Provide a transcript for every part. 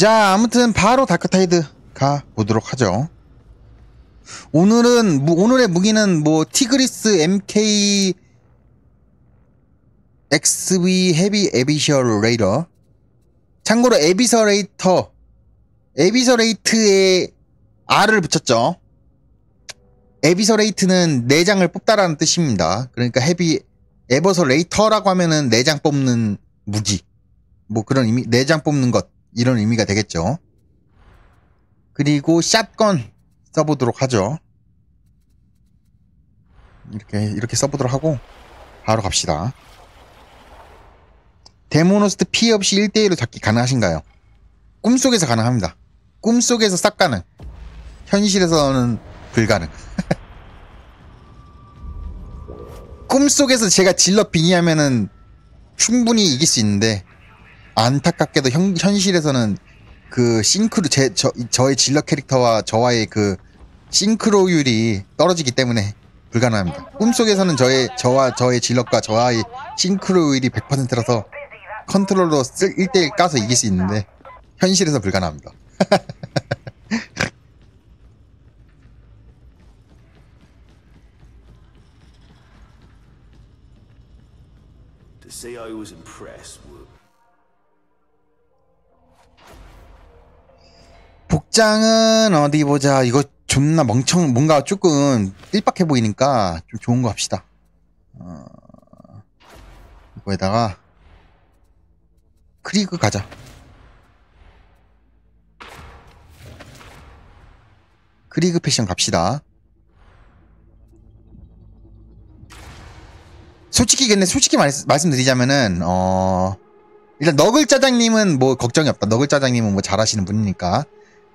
자, 아무튼 바로 다크타이드 가보도록 하죠. 오늘은 오늘의 무기는 뭐 티그리스 MKXV 헤비 에비서레이터. 참고로 에비서레이터, 에비서레이트에 R을 붙였죠. 에비서레이트는 4장을 뽑다라는 뜻입니다. 그러니까 헤비 에버서레이터라고 하면은 4장 뽑는 무기, 뭐 그런 의미, 4장 뽑는 것, 이런 의미가 되겠죠. 그리고 샷건 써보도록 하죠. 이렇게 써보도록 하고 바로 갑시다. 데모노스트 피해 없이 1대1로 잡기 가능하신가요? 꿈속에서 가능합니다. 꿈속에서 싹 가능. 현실에서는 불가능. 꿈속에서 제가 질럿 빙의하면은 충분히 이길 수 있는데, 안타깝게도 현실에서는 그 싱크로, 저의 질럿 캐릭터와 저와의 그 싱크로율이 떨어지기 때문에 불가능합니다. 꿈속에서는 저의 질럿과 저와의 싱크로율이 100%라서 컨트롤로 1대1 까서 이길 수 있는데 현실에서 불가능합니다. 복장은 어디 보자. 이거 존나 뭔가 조금 띨박해 보이니까 좀 좋은 거 합시다. 이거에다가 크리그 가자. 크리그 패션 갑시다. 솔직히 근데 말씀드리자면은 일단 너글짜장님은 뭐 걱정이 없다. 너글짜장님은 뭐 잘하시는 분이니까.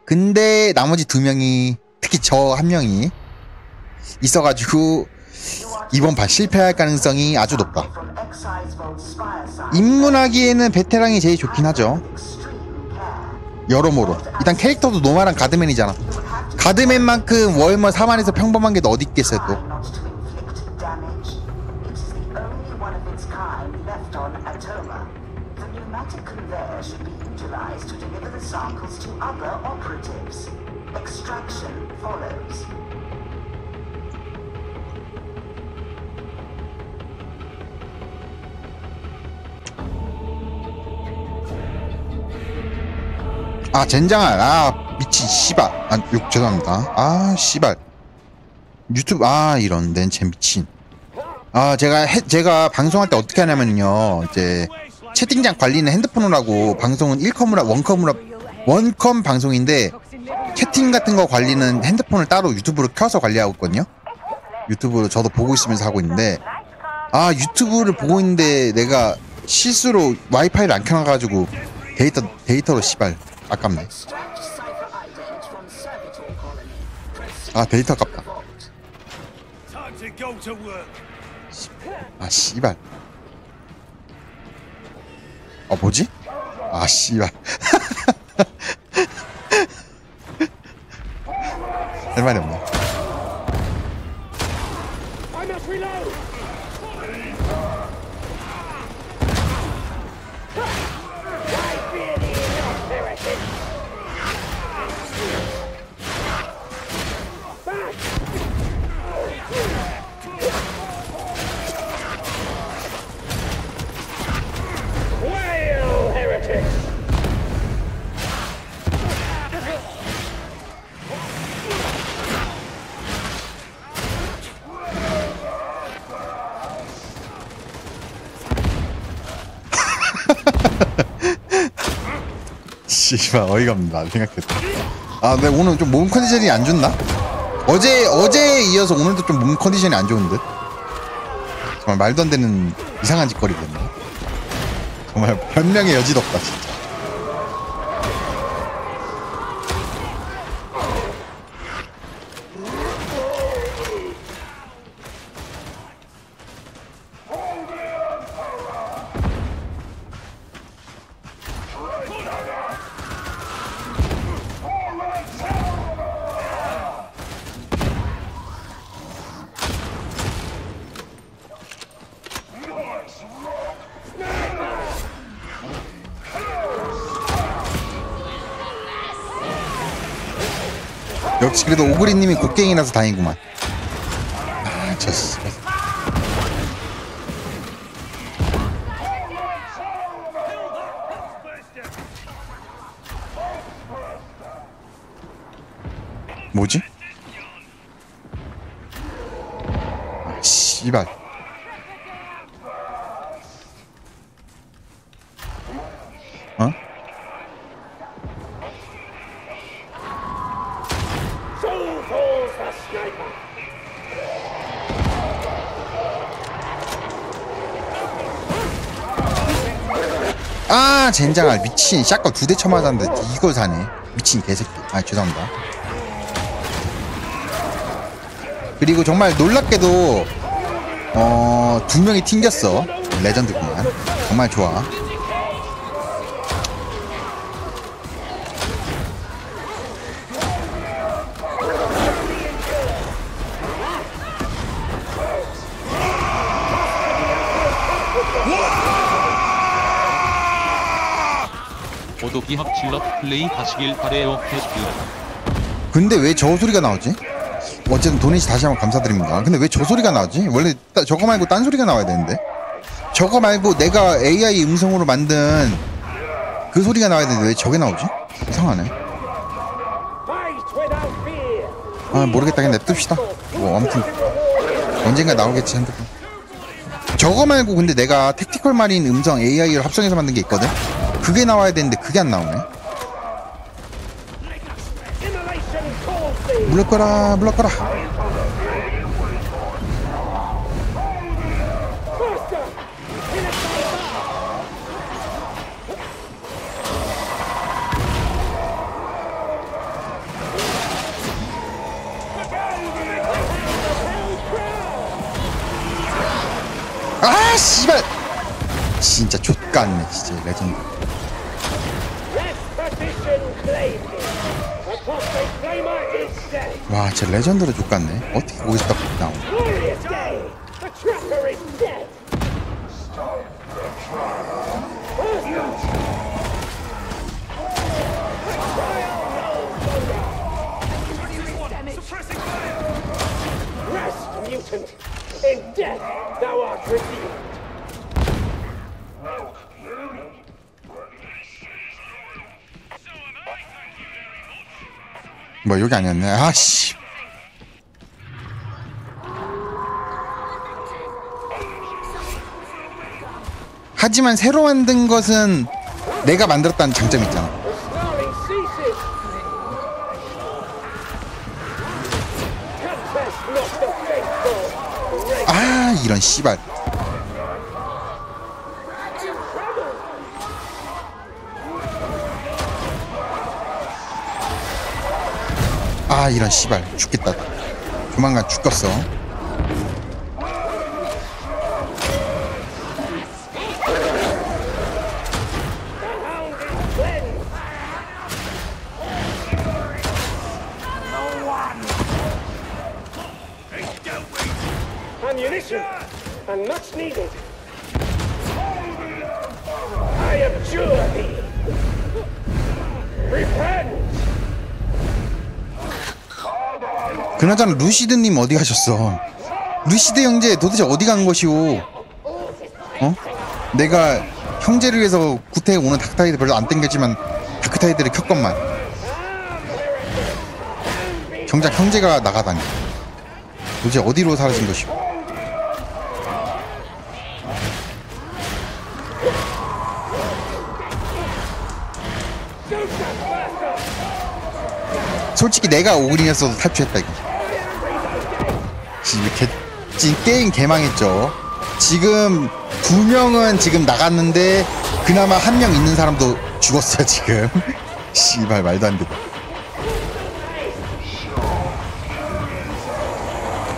근데 나머지 2명이, 특히 저 1명이 있어가지고 이번 판 실패할 가능성이 아주 높다. 입문하기에는 베테랑이 제일 좋긴 하죠. 여러모로. 일단 캐릭터도 노마랑 가드맨이잖아. 가드맨만큼 워해머 4만에서 평범한 게 또 어디 있겠어요 또. 아, 젠장아. 아, 미친 씨발. 아, 욕 죄송합니다. 아, 씨발. 유튜브, 아, 이런 데 쟤 미친. 아, 제가 방송할 때 어떻게 하냐면요, 이제 채팅장 관리는 핸드폰으로 하고 방송은 1컴 방송인데, 채팅 같은 거 관리는 핸드폰을 따로 유튜브로 켜서 관리하고 있거든요. 유튜브로 저도 보고 있으면서 하고 있는데, 아, 유튜브를 보고 있는데 내가 실수로 와이파이를 안 켜놔가지고 데이터로 씨발 아깝네. 아, 데이터 아깝다. 아, 씨발. 아, 뭐지? 아, 씨발. 할 말이 없네. 씨발, 어이가 없는데 안 생각했다. 아, 근데 오늘 좀 몸 컨디션이 안 좋나? 어제에 이어서 오늘도 좀 몸 컨디션이 안 좋은 듯? 정말 말도 안 되는 이상한 짓거리겠네. 정말 변명의 여지도 없다, 진짜. 역시 그래도 오그린님이 곡괭이라서 다행이구만. 아, 졌어. 뭐지? 아, 씨발. 어? 아, 젠장아, 미친. 샷건 2대 쳐맞았는데 이걸 사네. 미친 개새끼. 아, 죄송합니다. 그리고 정말 놀랍게도 2명이 튕겼어. 레전드구만. 정말 좋아. 오도기합 질럿 플레이 하시길 바래요. 근데 왜 저 소리가 나오지? 어쨌든 도니씨 다시 한번 감사드립니다. 근데 왜 저 소리가 나오지? 원래 저거 말고 딴 소리가 나와야 되는데, 저거 말고 내가 AI 음성으로 만든 그 소리가 나와야 되는데 왜 저게 나오지? 이상하네. 아, 모르겠다. 그냥 냅둡시다. 뭐 아무튼 언젠가 나오겠지 핸드폰. 저거 말고 근데 내가 택티컬 마린 음성 AI를 합성해서 만든 게 있거든? 그게 나와야 되는데 그게 안 나오네. 물러거라, 물러거라. 아, 씨발. 진짜 좆같네, 진짜 레전드. 와, 진짜 레전드로 족같네. 어떻게 거기서 딱 나온. 뭐 여기 아니었네. 아씨. 하지만 새로 만든 것은 내가 만들었다는 장점이 있잖아. 아, 이런 씨발. 아, 이런 씨발. 죽겠다. 조만간 죽겠어. 그나저나 루시드님 어디 가셨어? 루시드 형제 도대체 어디 간 것이오? 어? 내가 형제를 위해서 구태에 오는 다크타이드 별로 안 땡겼지만 다크타이드를 켰건만. 정작 형제가 나가다니. 도대체 어디로 사라진 것이오? 솔직히 내가 오그린이었어도 탈출했다 이거. 지금 게임 개망했죠. 지금 2명은 지금 나갔는데 그나마 1명 있는 사람도 죽었어요 지금. 씨발 말도 안 돼.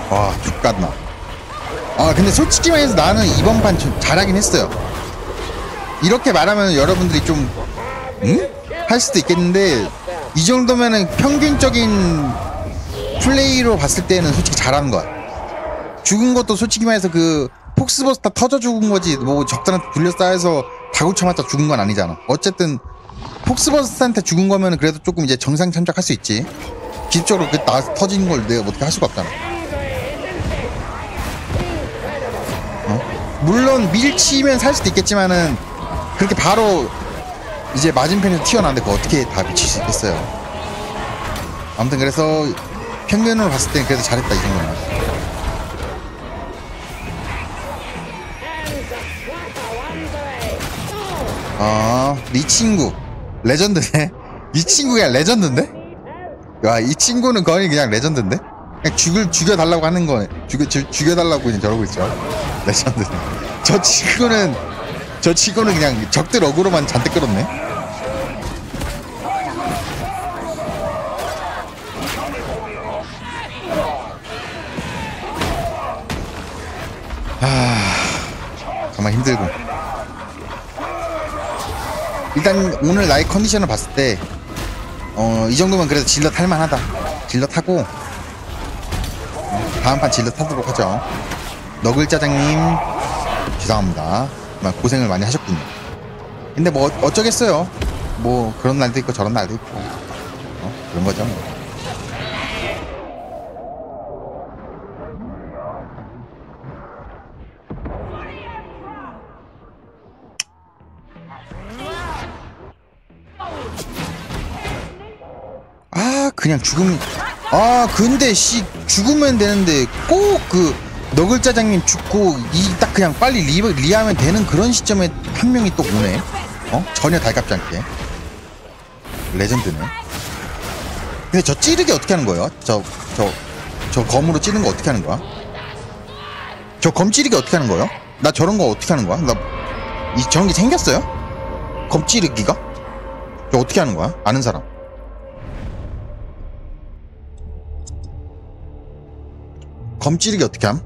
와, 죽겠나. 아, 근데 솔직히 말해서 나는 이번 판 좀 잘하긴 했어요. 이렇게 말하면 여러분들이 좀 응? 할 수도 있겠는데, 이 정도면은 평균적인 플레이로 봤을 때는 솔직히 잘한 거야. 죽은 것도 솔직히 말해서 그 폭스버스터 터져 죽은 거지 뭐 적들한테 둘러싸여서 다구쳐맞다 죽은 건 아니잖아. 어쨌든 폭스버스터한테 죽은 거면은 그래도 조금 이제 정상 참작할 수 있지. 기적으로 그 터진 걸 내가 어떻게 할 수가 없잖아. 어? 물론 밀치면 살 수도 있겠지만은 그렇게 바로 이제 맞은편에서 튀어나왔는데 그거 어떻게 다 미칠 수 있겠어요. 아무튼 그래서 평균으로 봤을 땐 그래도 잘했다 이 정도는. 아, 이 친구 레전드네. 이 친구야 레전드인데? 와, 이 친구는 거의 그냥 레전드인데? 그냥 죽여달라고 하는 거네. 죽여달라고 그냥 저러고 있죠. 레전드네. 저 친구는 그냥 적들 어그로만 잔뜩 끌었네. 아, 정말 힘들고. 일단 오늘 나의 컨디션을 봤을 때 이 정도면 그래도 질럿 할만하다. 질럿 하고 다음 판 질럿 하도록 하죠. 너글짜장님 죄송합니다. 고생을 많이 하셨군요. 근데 뭐 어쩌겠어요. 뭐 그런 날도 있고 저런 날도 있고 그런 거죠 뭐. 그냥 죽음. 아 근데 씨 죽으면 되는데 꼭 그 너글짜장님 죽고 이 딱 그냥 빨리 리하면 되는 그런 시점에 한 명이 또 오네. 어? 전혀 달갑지 않게. 레전드네. 근데 저 찌르기 어떻게 하는 거예요? 저 검으로 찌르는 거 어떻게 하는 거야? 저 검 찌르기 어떻게 하는 거예요? 나 저런 거 어떻게 하는 거야? 나 이 저런 게 생겼어요? 검 찌르기가? 저 어떻게 하는 거야? 아는 사람. 검 찌르기 어떻게 함?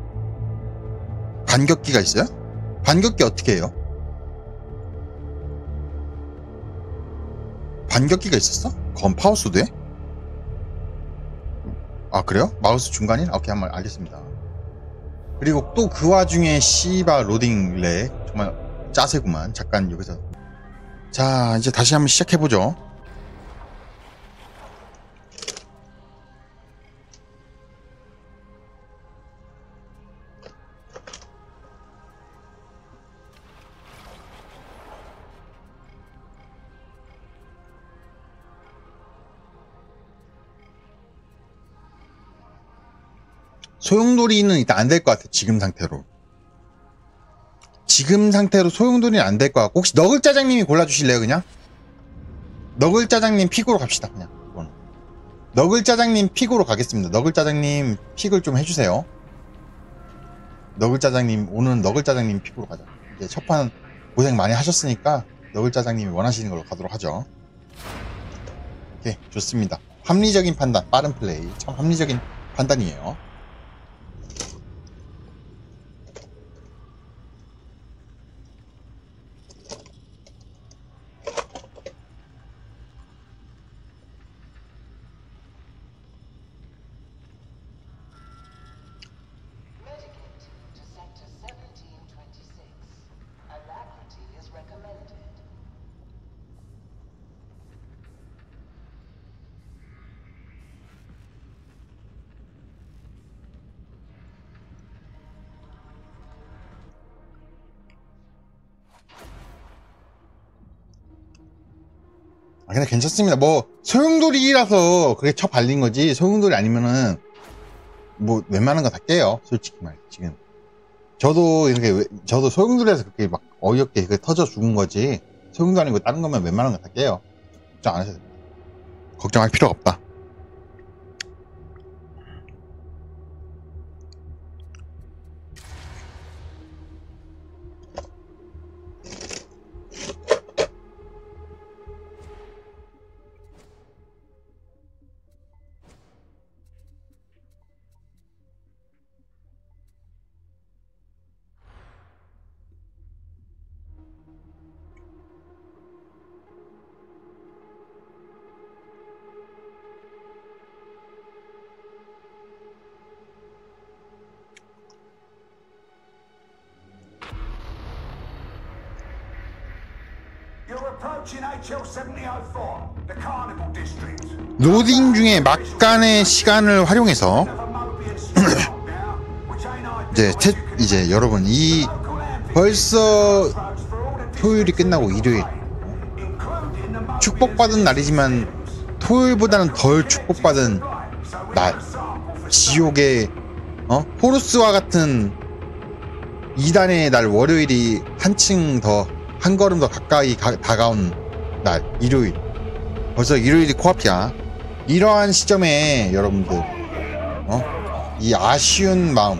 반격기가 있어요? 반격기 어떻게 해요? 반격기가 있었어? 검 파워스드에? 아 그래요? 마우스 중간인? 오케이 한번 알겠습니다. 그리고 또 그 와중에 씨바 로딩레 정말 짜세구만. 잠깐 여기서 자 이제 다시 한번 시작해보죠. 소용돌이는 일단 안 될 것 같아. 지금 상태로 소용돌이는 안 될 것 같고 혹시 너글짜장님이 골라주실래요? 그냥 너글짜장님 픽으로 갑시다. 그냥 이거는 너글짜장님 픽으로 가겠습니다. 너글짜장님 픽을 좀 해주세요. 너글짜장님 오늘은 너글짜장님 픽으로 가자. 이제 첫판 고생 많이 하셨으니까 너글짜장님이 원하시는 걸로 가도록 하죠. 오케이 좋습니다. 합리적인 판단, 빠른 플레이 참 합리적인 판단이에요. 아, 근데 괜찮습니다. 뭐 소용돌이라서 그게 쳐 발린 거지 소용돌이 아니면은 뭐 웬만한 거 다 깨요. 솔직히 말해 지금 저도 이렇게 저도 소용돌이라서 그렇게 막 어이없게 터져 죽은 거지 소용돌이 아니고 다른 거면 웬만한 거 다 깨요. 걱정 안 하셔도 됩니다. 걱정할 필요가 없다. Approaching HL 7004. 로딩 중에 막간의 시간을 활용해서 이제 여러분 이 벌써 토요일이 끝나고 일요일 축복받은 날이지만 토요일보다는 덜 축복받은 날, 지옥의 호루스와 같은 이단의 날 월요일이 한층 더 한 걸음 더 가까이 다가온 날 일요일, 벌써 일요일이 코앞이야. 이러한 시점에 여러분들 이 아쉬운 마음,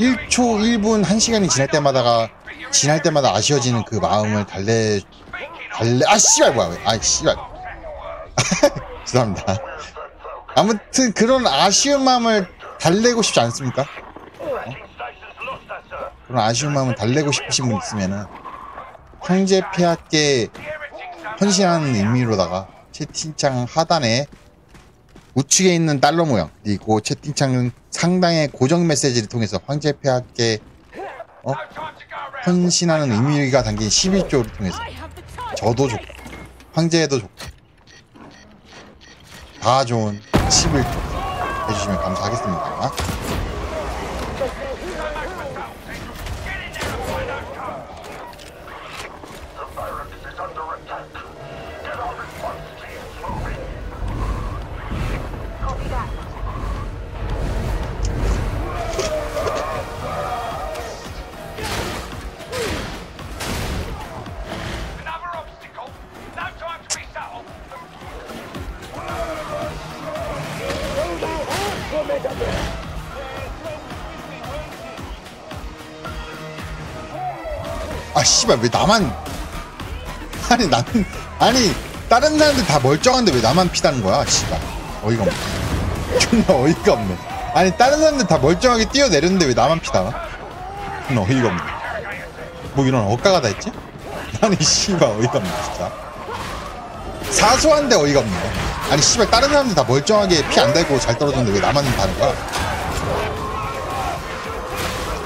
1초 1분 1시간이 지날 때마다 아쉬워지는 그 마음을 달래 죄송합니다. 아무튼 그런 아쉬운 마음을 달래고 싶지 않습니까? 그런 아쉬운 마음을 달래고 싶으신 분 있으면은 형제 폐하께 헌신하는 의미로다가 채팅창 하단에 우측에 있는 달러 모양, 그리고 채팅창 상단의 고정 메시지를 통해서 황제 폐하께 헌신하는 의미가 담긴 11조를 통해서 저도 좋고 황제도 좋고 다 좋은 11조 해주시면 감사하겠습니다. 아 씨발 왜 나만, 아니 나는, 아니 다른 사람들 다 멀쩡한데 왜 나만 피다는 거야 씨발. 어이가 없네. 존나 어이가 없네. 아니 다른 사람들 다 멀쩡하게 뛰어내렸는데 왜 나만 피다나? 어이가 없네. 뭐 이런 억까가 다 있지? 아니 씨발 어이가 없네 진짜. 사소한데 어이가 없네. 아니 씨발 다른 사람들 다 멀쩡하게 피 안 달고 잘 떨어졌는데 왜 나만 다는 거야?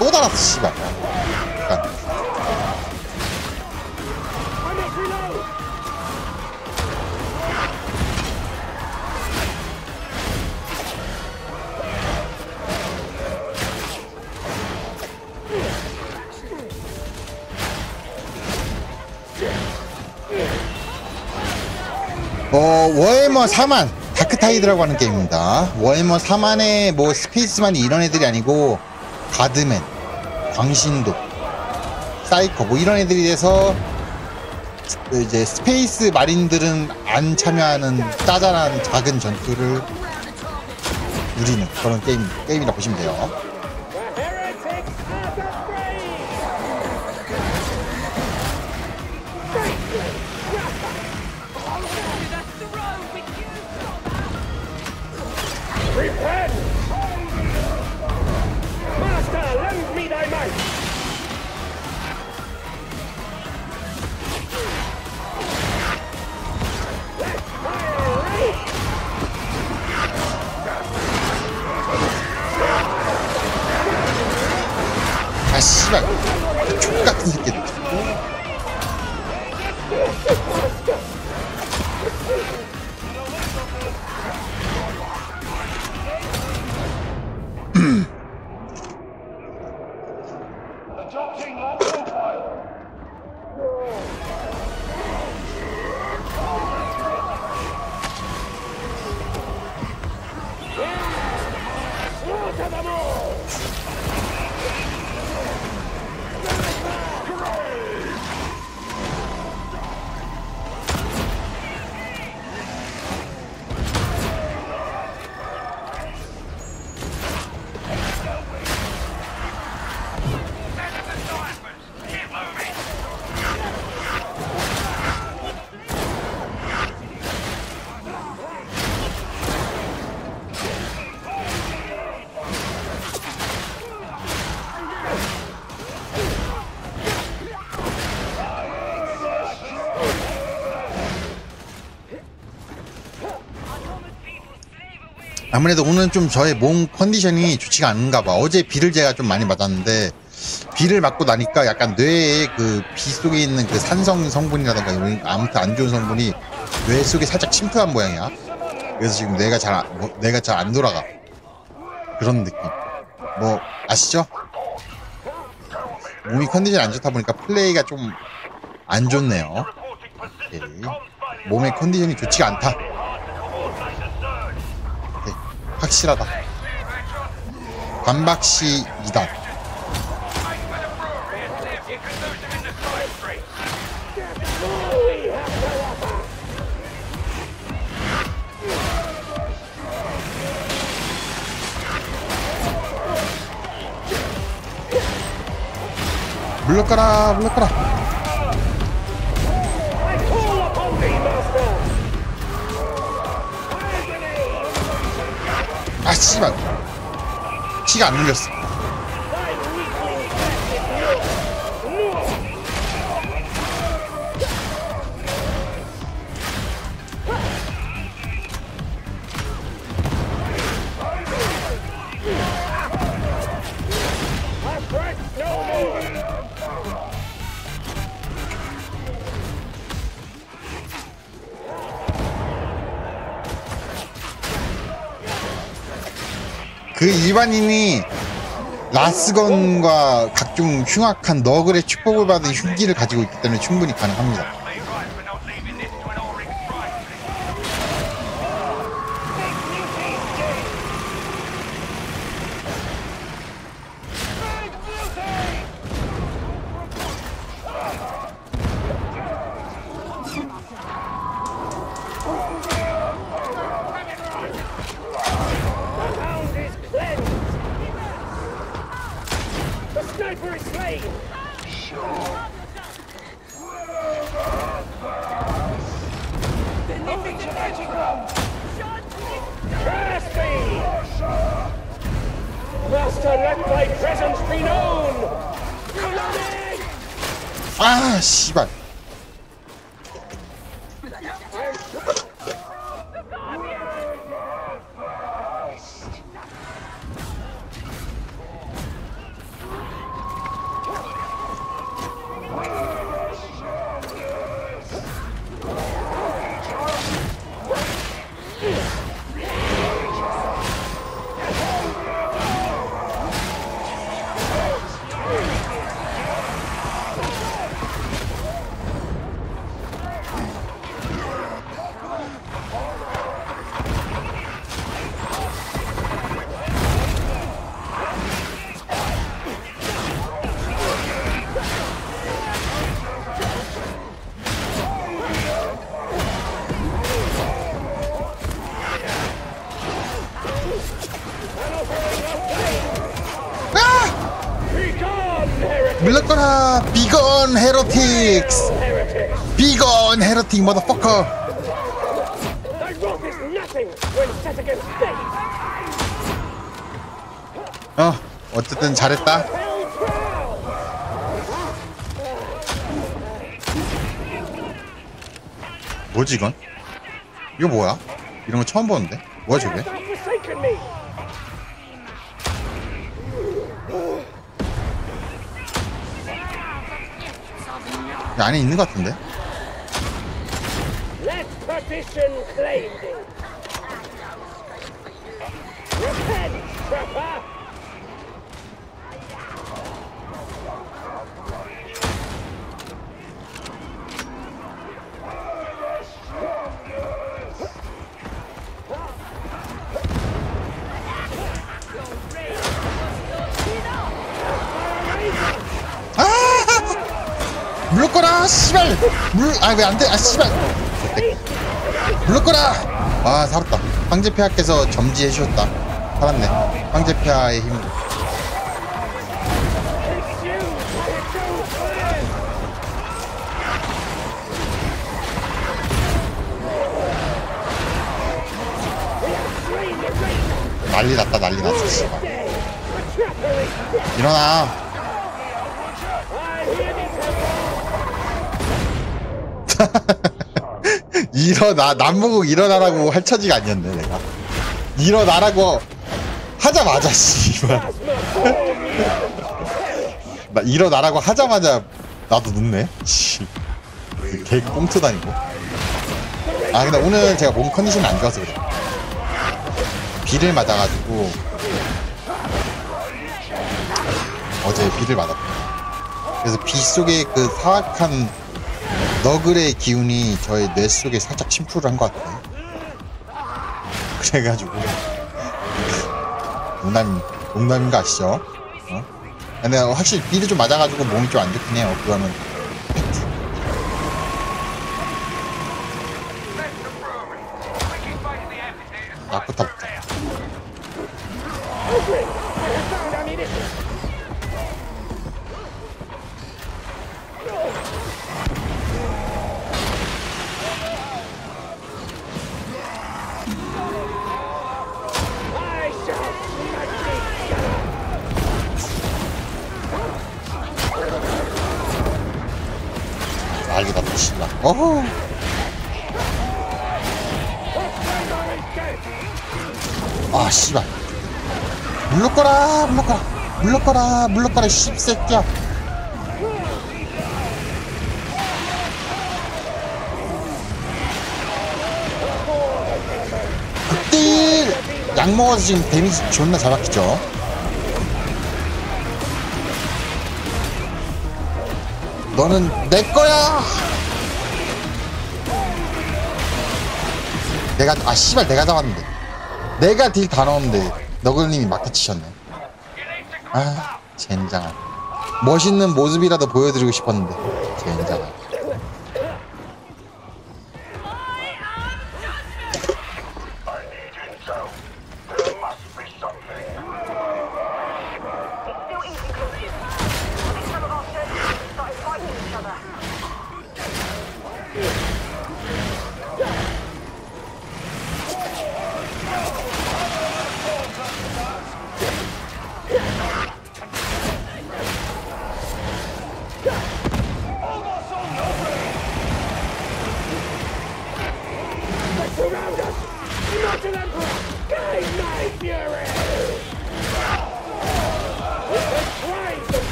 또 달았어 씨발. 워해머 4만, 다크타이드라고 하는 게임입니다. 워해머 4만에 뭐 스페이스 마린 이런 애들이 아니고 가드맨, 광신도, 사이코 뭐 이런 애들이 돼서 이제 스페이스 마린들은 안 참여하는 짜잘한 작은 전투를 누리는 그런 게임이라고 보시면 돼요. 아 씨발 족같은 새끼들. 아무래도 오늘은 좀 저의 몸 컨디션이 좋지가 않은가 봐. 어제 비를 제가 좀 많이 맞았는데 비를 맞고 나니까 약간 뇌에 그 비 속에 있는 그 산성 성분이라던가 아무튼 안 좋은 성분이 뇌 속에 살짝 침투한 모양이야. 그래서 지금 뇌가 잘 안 돌아가. 그런 느낌. 뭐 아시죠? 몸이 컨디션 안 좋다 보니까 플레이가 좀 안 좋네요. 오케이. 몸의 컨디션이 좋지가 않다. 오케이. 확실하다. 반박시 2단. 물러가라, 물러가라. 아, 씨발. 키가 안 눌렸어. 그 일반인이 라스건과 각종 흉악한 너글의 축복을 받은 흉기를 가지고 있기 때문에 충분히 가능합니다. 아, 씨발. 물렀거라. 비건 헤로틱스. 비건 헤로틱 머더퍼커. 어쨌든 잘했다. 뭐지 이건? 이거 뭐야? 이런 거 처음 보는데? 뭐야 저게? 안에 있는 것 같은데? 물렀거라, 씨발! 왜 안 돼? 아, 씨발! 물렀거라! 아, 살았다. 황제폐하께서 점지해 주셨다. 살았네. 황제폐하의 힘. 난리 났다, 난리 났어, 씨발. 일어나. 일어나. 남보고 일어나라고 할 처지가 아니었네. 내가 일어나라고 하자마자 씨발 나 일어나라고 하자마자 나도 눕네. 씨, 개 꽁트다니고. 아 근데 오늘 제가 몸 컨디션이 안 좋아서 그래요. 비를 맞아가지고 어제 비를 맞았어요. 그래서 비 속에 그 사악한 너글의 기운이 저의 뇌 속에 살짝 침투를 한 것 같아요. 그래가지고 농담인 거 아시죠? 어? 근데 확실히 비를 좀 맞아가지고 몸이 좀 안 좋긴 해요. 그거는 팩트. 낙부터 붙자. 날개가 더 신나. 어허. 아 씨발 물러거라 물러거라 물러거라 물러거라 씹새끼야. 극딜 약 먹어서 지금 데미지 존나 잘 받겠죠. 너는 내거야. 내가 아 씨발 내가 잡았는데 내가 딜 다 넣었는데 너글님이 막혀치셨네. 아 젠장아. 멋있는 모습이라도 보여드리고 싶었는데 젠장아.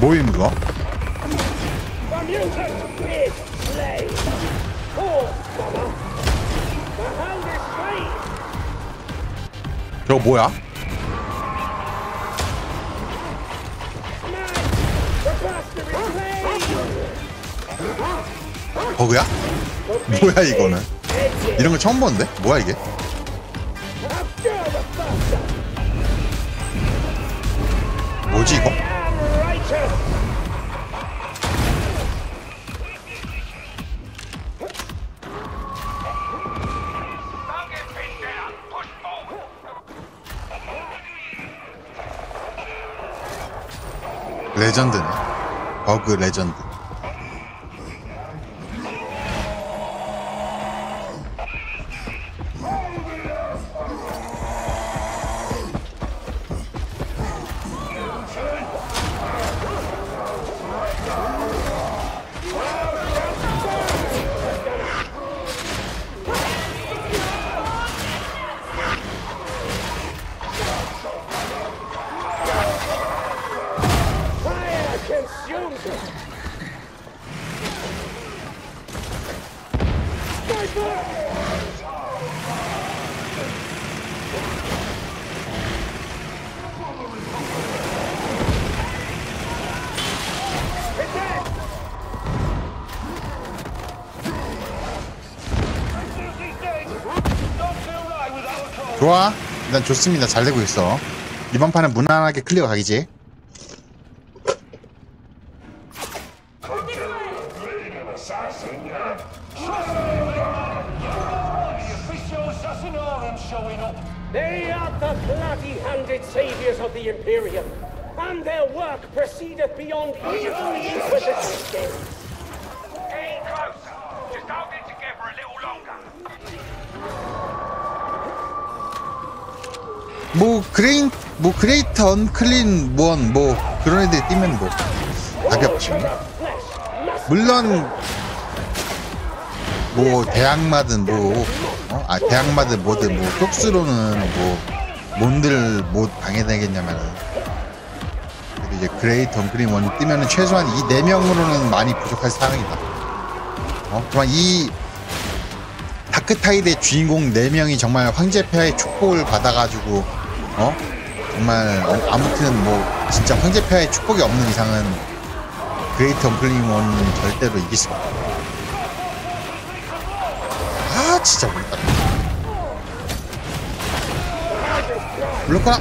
뭐임 그거? 저거 뭐야? 버그야? 뭐야 이거는? 이런 거 처음 보는데? 뭐야 이게? 뭐지 이거? 레전드네. 버그 레전드. 좋아. 일단 좋습니다. 잘 되고 있어. 이번 판은 무난하게 클리어 가기지. 그레이트 언클린 원 뭐 그런 애들 뛰면 뭐 답이 없지. 물론 뭐 대학마든 뭐 대학마든 뭐든 뭐 쪽수로는 뭐 뭔들 뭐 방해되겠냐면은 그래도 이제 그레이트 언클린 원이 뛰면은 최소한 이 4명으로는 많이 부족할 상황이다. 정말 이 다크타이드의 주인공 4명이 정말 황제폐하의 축복을 받아가지고 정말 아무튼 뭐 진짜 황제폐하의 축복이 없는 이상은 그레이트 언클린 원은 절대로 이길 수가 없다. 아 진짜 모르겠다. 물러가라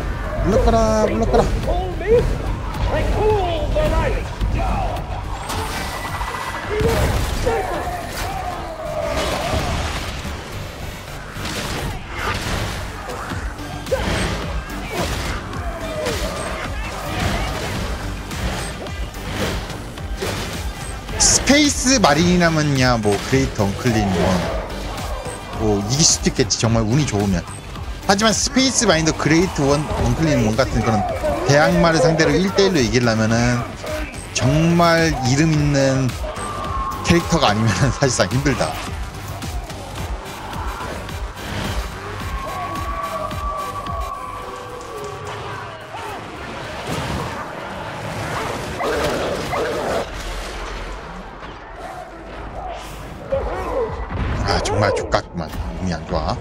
물러가라 물러가라. 스페이스 마린이라면야 뭐 그레이트 언클린 뭐 이길 수도 있겠지 정말 운이 좋으면. 하지만 스페이스 마린도 그레이트 언클린 원 같은 그런 대항마를 상대로 1대1로 이기려면은 정말 이름 있는 캐릭터가 아니면 사실상 힘들다. 정말 족같구만. 운이 안 좋아.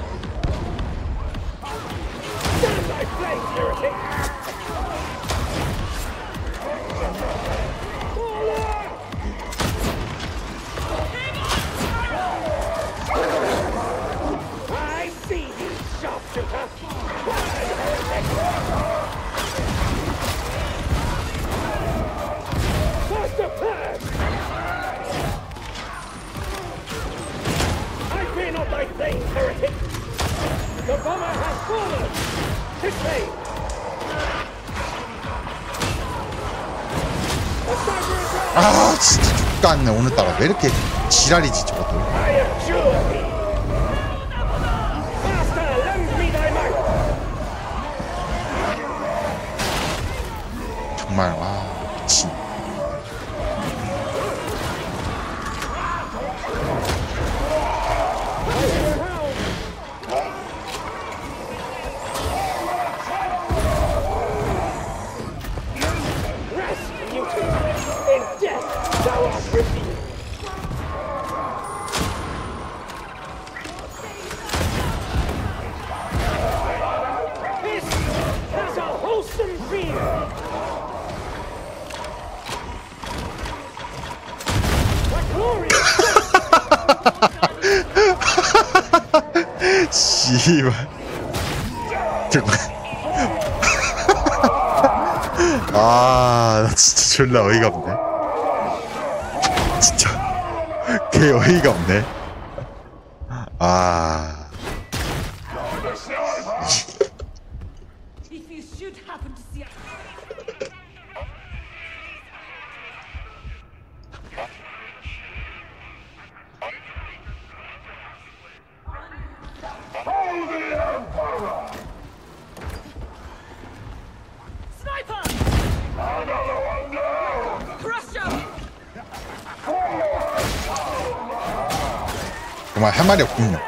아 진짜 죽다 않네. 오늘따라 왜 이렇게 지랄이지 저것도. 정말 와 미친. 정말 아, 나 진짜 졸라 어이가 없네. 진짜 개 어이가 없네. 아. 정말 할 말이 없군요.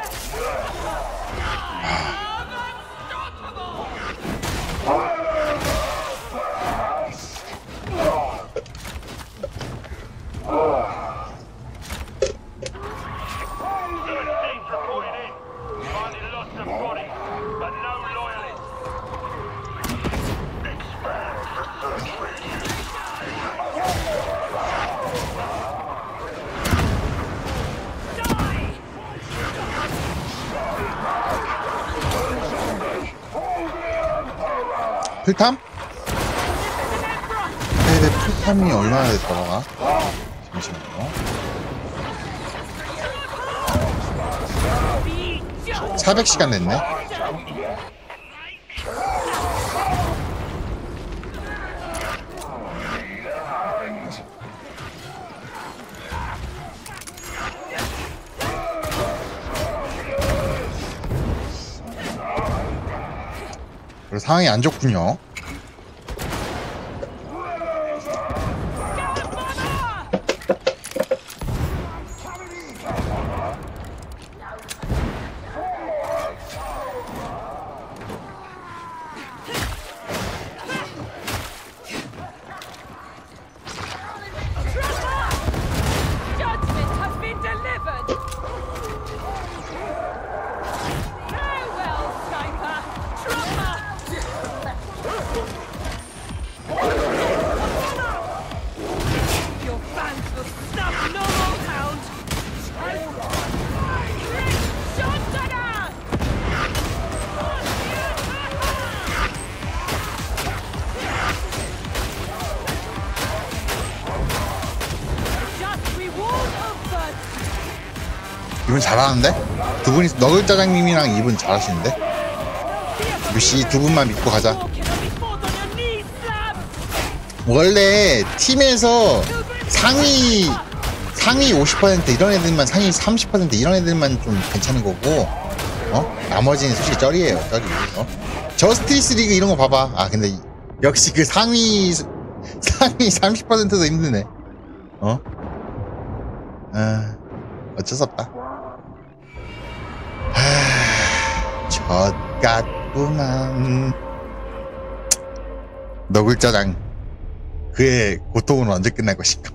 풀탐? 네, 풀탐이 얼마나 됐더라? 잠시만요. 400시간 됐네. 그래, 상황이 안 좋군요. 이분 잘하는데? 두 분이 너글짜장님이랑 이분 잘하시는데? 루시 두 분만 믿고 가자. 원래 팀에서 상위 50% 이런 애들만 상위 30% 이런 애들만 좀 괜찮은 거고, 나머지는 솔직히 쩔이에요. 쩔이. 저스티스 리그 이런 거 봐봐. 아 근데 역시 그 상위 30%도 힘드네. 아 어쩔 수 없다. 젖같구만. 너글짜장 그의 고통은 언제 끝날 것인가.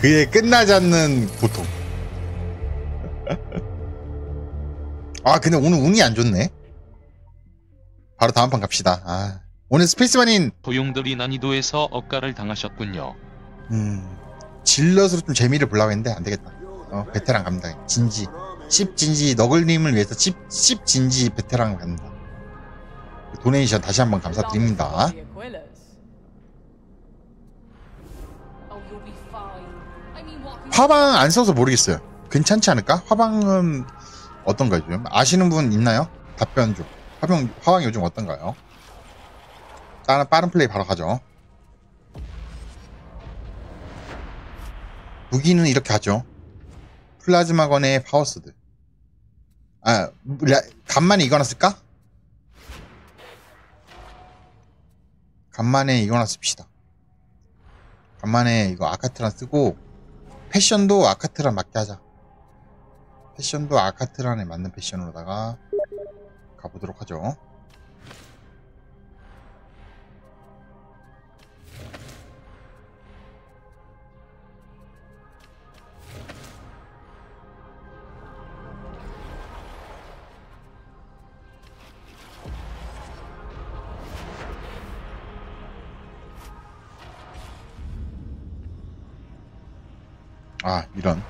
그의 끝나지 않는 고통. 아 근데 오늘 운이 안 좋네. 바로 다음 판 갑시다. 아, 오늘 스페이스 마린 도용들이 난이도에서 억가를 당하셨군요. 질럿으로 좀 재미를 보려고 했는데 안되겠다. 베테랑 갑니다. 진지 씹진지 너글님을 위해서 씹진지 베테랑 갑니다. 도네이션 다시 한번 감사드립니다. 화방 안 써서 모르겠어요. 괜찮지 않을까? 화방은 어떤가요? 요즘? 아시는 분 있나요? 답변 좀. 화방이 요즘 어떤가요? 다른 빠른 플레이 바로 가죠. 무기는 이렇게 하죠. 플라즈마건의 파워스드. 아, 간만에 이거 놨을까? 간만에 이거 놨읍시다. 간만에 이거 아카트라 쓰고, 패션도 아카트라 맞게 하자. 패션도 아카트라에 맞는 패션으로다가 가보도록 하죠. 아 이런.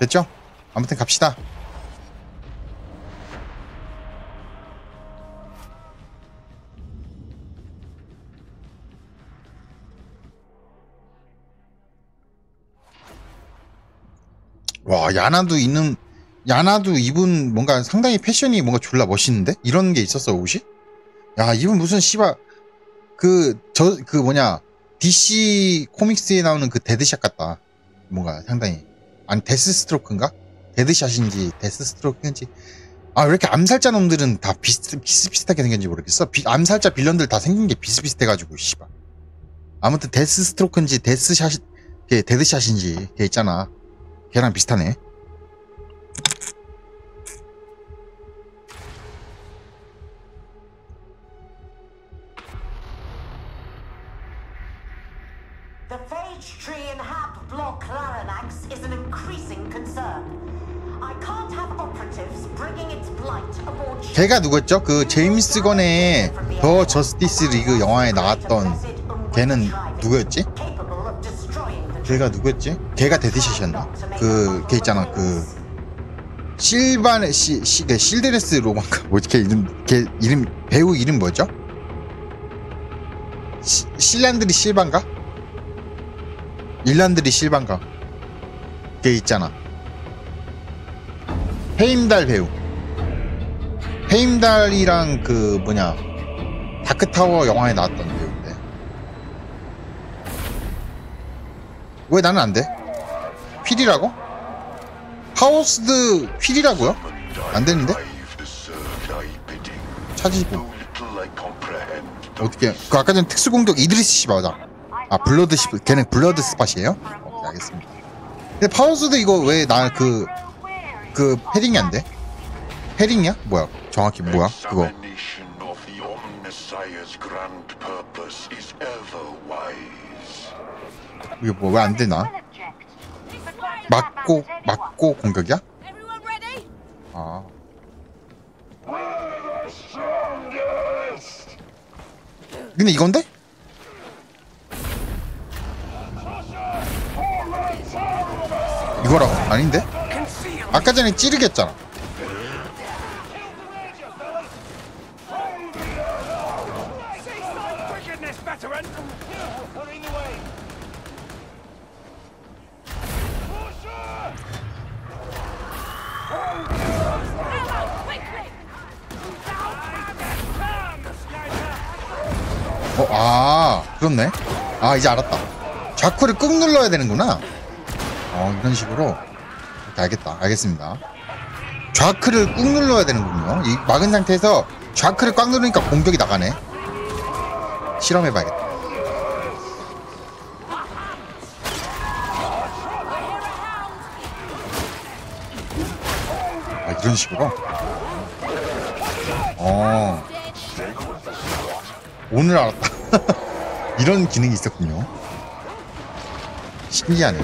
됐죠? 아무튼 갑시다. 와 야나도 이분 뭔가 상당히 패션이 뭔가 졸라 멋있는데? 이런 게 있었어 옷이? 야 이분 무슨 씨발 그 뭐냐 DC 코믹스에 나오는 그 데드샷 같다. 뭔가 상당히, 아니 데스스트로크인가? 데드샷인지 데스스트로크인지. 아 왜 이렇게 암살자 놈들은 다 비슷비슷하게 생겼는지 모르겠어. 암살자 빌런들 다 생긴 게 비슷비슷해가지고 씨발. 아무튼 데스스트로크인지 데드샷인지 걔 있잖아. 걔랑 비슷하네. 걔가 누구였죠? 그 제임스 건의 더 저스티스 리그 영화에 나왔던 걔는 누구였지? 걔가 누구였지? 걔가 데드샷이었나? 그 걔 있잖아 그 실반의 실드레스 로망가 뭐지? 걔 이름 배우 이름 뭐였죠? 실란드리 실반가? 일란드리 실반가? 걔 있잖아 헤임달 배우. 헤임달이랑 그 뭐냐 다크타워 영화에 나왔던 배우인데 왜 나는 안 돼? 휠이라고? 파워스드 휠이라고요? 안 되는데? 사기고. 어떻게? 그 아까 전 특수 공격 이드리스 맞아. 아 블러드 시, 걔는 블러드 스팟이에요? 오케이 알겠습니다. 근데 파워스드 이거 왜 나 그 패링이 안 돼? 패링이야? 뭐야? 정확히 뭐야? 그거. 이게 뭐 왜 안 되나? 맞고 공격이야? 아. 근데 이건데? 이거라고? 아닌데? 아까 전에 찌르겠잖아. 어, 아, 그렇네. 아, 이제 알았다. 좌쿠를 꾹 눌러야 되는구나. 이런 식으로. 알겠다. 알겠습니다. 좌크를 꾹 눌러야 되는군요. 이 막은 상태에서 좌크를 꽉 누르니까 공격이 나가네. 실험해봐야겠다. 아, 이런 식으로? 오늘 알았다. 이런 기능이 있었군요. 신기하네.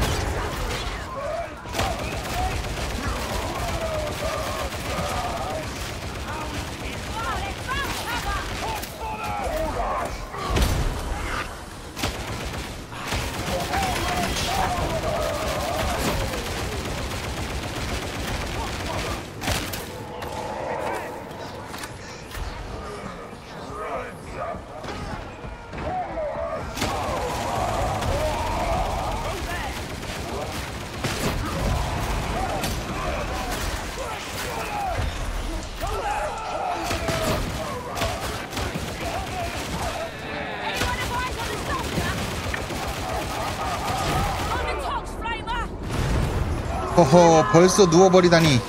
허허, 벌써 누워버리다니.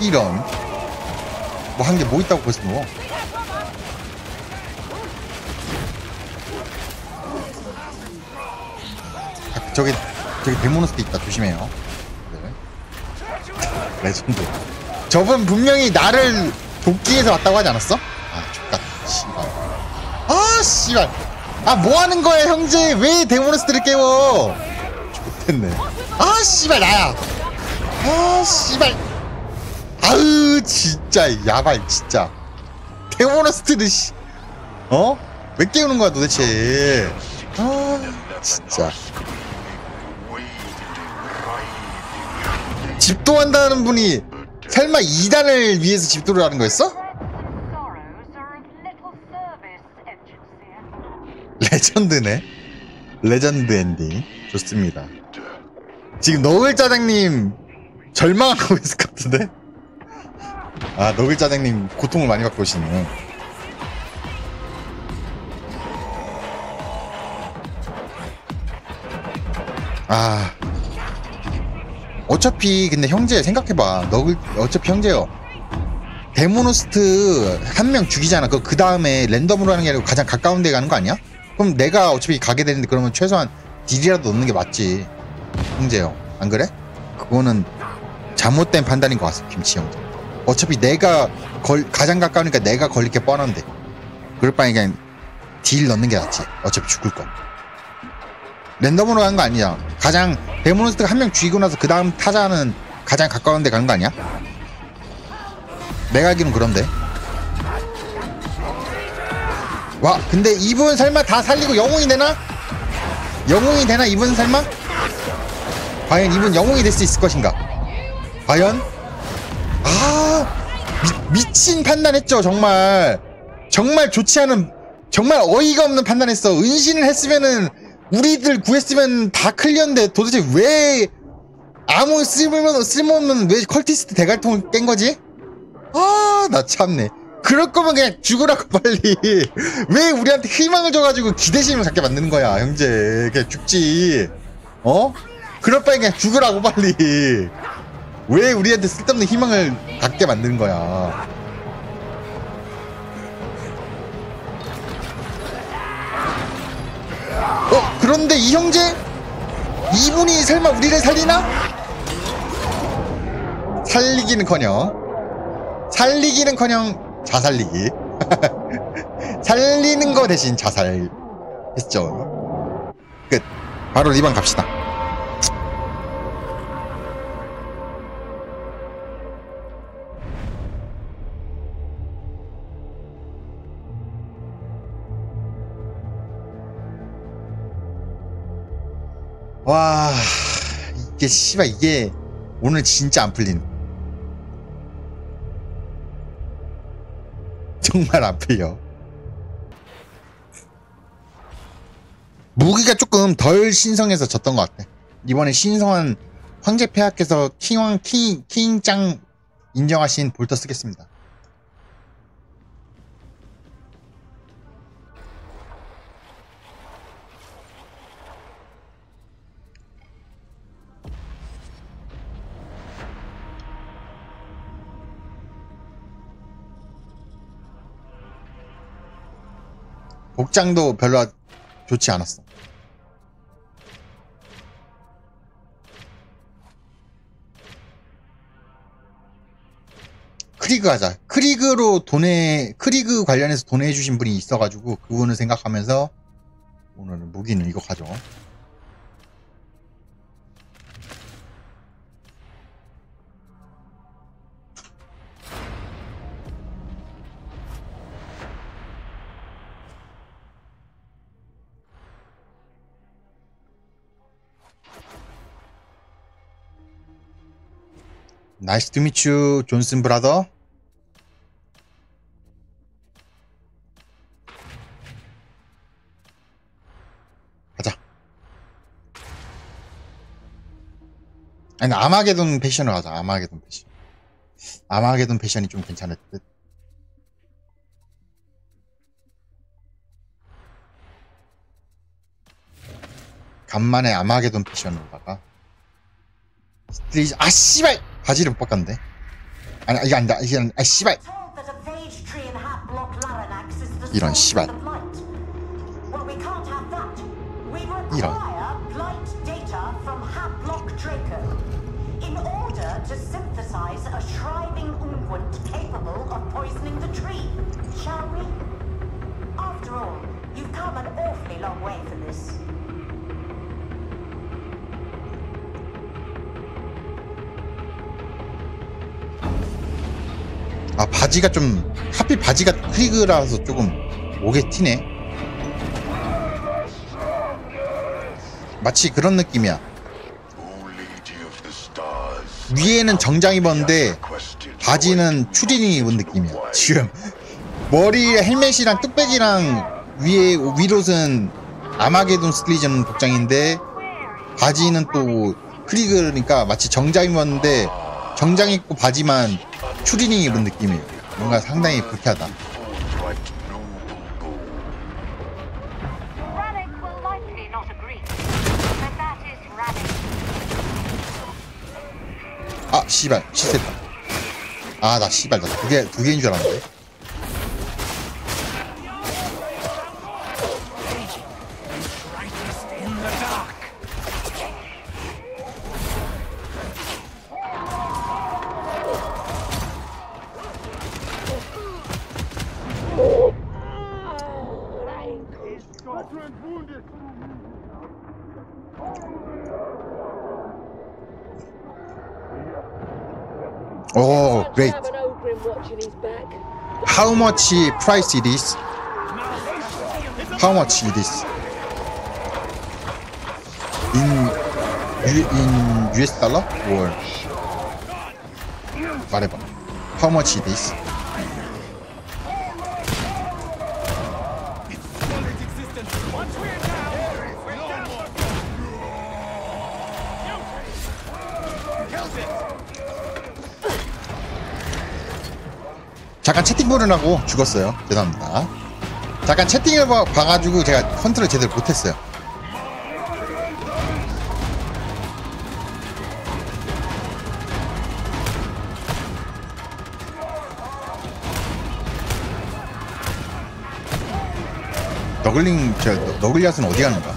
이런. 뭐 한 게 뭐 있다고 벌써 누워. 아, 저기 데모노스트 있다. 조심해요. 네. 레전드. 저분 분명히 나를 돕기 위해서 왔다고 하지 않았어? 아, 좋다. 씨발. 아, 씨발. 아, 뭐 하는 거야, 형제? 왜 데모노스트를 깨워? 좋겠네. 아, 씨발, 나야. 아 씨발 아으 진짜 야발 진짜 데모노스트는 씨 어? 왜 깨우는 거야 도대체. 아 진짜 집도한다는 분이 설마 이단을 위해서 집도를 하는 거였어? 레전드네. 레전드 엔딩 좋습니다. 지금 너글짜장님 절망하고 있을 것 같은데? 아, 너글짜장님 고통을 많이 받고 오시네. 아. 어차피, 근데 형제, 생각해봐. 어차피 형제요. 데모노스트 한 명 죽이잖아. 그 다음에 랜덤으로 하는 게 아니고 가장 가까운 데 가는 거 아니야? 그럼 내가 어차피 가게 되는데 그러면 최소한 딜이라도 넣는 게 맞지. 형제요. 안 그래? 그거는 잘못된 판단인 것 같습니다. 김치 형제. 어차피 내가 가장 가까우니까 내가 걸릴 게 뻔한데 그럴 바에 그냥 딜 넣는 게 낫지. 어차피 죽을 거. 랜덤으로 간 거 아니야. 가장 데모노스트가 한 명 죽이고 나서 그 다음 타자는 가장 가까운 데 가는 거 아니야? 내가 알기론 그런데. 와 근데 이분 설마 다 살리고 영웅이 되나? 영웅이 되나 이분 설마? 과연 이분 영웅이 될 수 있을 것인가? 과연? 아 미친 판단했죠. 정말 좋지 않은 정말 어이가 없는 판단했어. 은신을 했으면은 우리들 구했으면 다 클리어인데 도대체 왜 아무 쓸모없는 왜 컬티스트 대갈통을 깬 거지? 아 나 참네. 그럴 거면 그냥 죽으라고 빨리. 왜 우리한테 희망을 줘가지고 기대심을 갖게 만드는 거야 형제. 그냥 죽지. 어? 그럴 바에 그냥 죽으라고 빨리. 왜 우리한테 쓸데없는 희망을 갖게 만드는 거야. 그런데 이 형제? 이분이 설마 우리를 살리나? 살리기는커녕 자살리기. 살리는 거 대신 자살했죠. 끝. 바로 리방 갑시다. 와, 이게 씨발 이게 오늘 진짜 안 풀리는, 정말 안 풀려. 무기가 조금 덜 신성해서 졌던 것 같아. 이번에 신성한 황제 폐하께서 킹짱 인정하신 볼터 쓰겠습니다. 복장도 별로 좋지 않았어. 크리그 하자. 크리그 관련해서 돈해주신 분이 있어가지고 그분을 생각하면서 오늘은 무기는 이거 가져. 나이스 투 미츠 존슨 브라더. 가자. 아니 아마게돈 패션을 하자. 아마게돈 패션. 아마게돈 패션이 좀 괜찮을 듯. 간만에 아마게돈 패션으로다가 스트리즈. 아 씨발. 바지를 못 바꿨는데. 아니 이거 안다. 이게 아 씨발. 이런 씨발. 이런. 아 바지가 좀 하필 바지가 크리그라서 조금 목에 튀네. 마치 그런 느낌이야. 위에는 정장 입었는데 바지는 추리닝 입은 느낌이야 지금. 머리에 헬멧이랑 뚝배기랑 위에 윗옷은 아마게돈 스트리전 복장인데 바지는 또 크리그니까 마치 정장 입었는데 정장 입고 바지만 추리닝 입은 느낌이에요. 뭔가 상당히 불쾌하다. 아 씨발 실수했다. 아 나 씨발 나 두 개인 줄 알았는데. Great. How much price it is? How much it is? In US dollar or whatever? How much it is? 잠깐 채팅 보느라고 죽었어요. 죄송합니다. 잠깐 채팅을 봐가지고 제가 컨트롤 제대로 못했어요. 너글링, 저 너글리앗은 어디 가는가?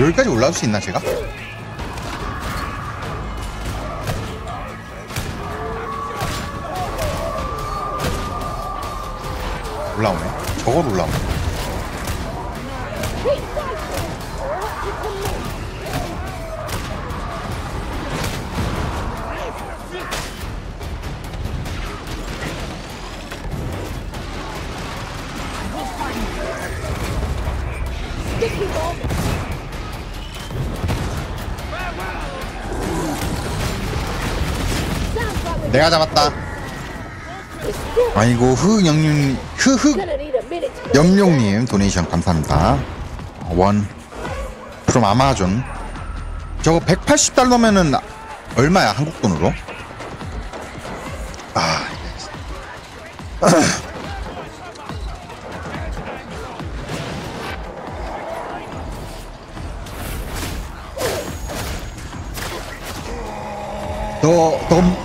여기까지 올라올 수 있나 제가? 올라오네. 저거도 올라오네. 내가 잡았다. 아이고 흑염룡님 도네이션 감사합니다. 원 그럼 아마존 저거 180달러면은 얼마야 한국돈으로? 아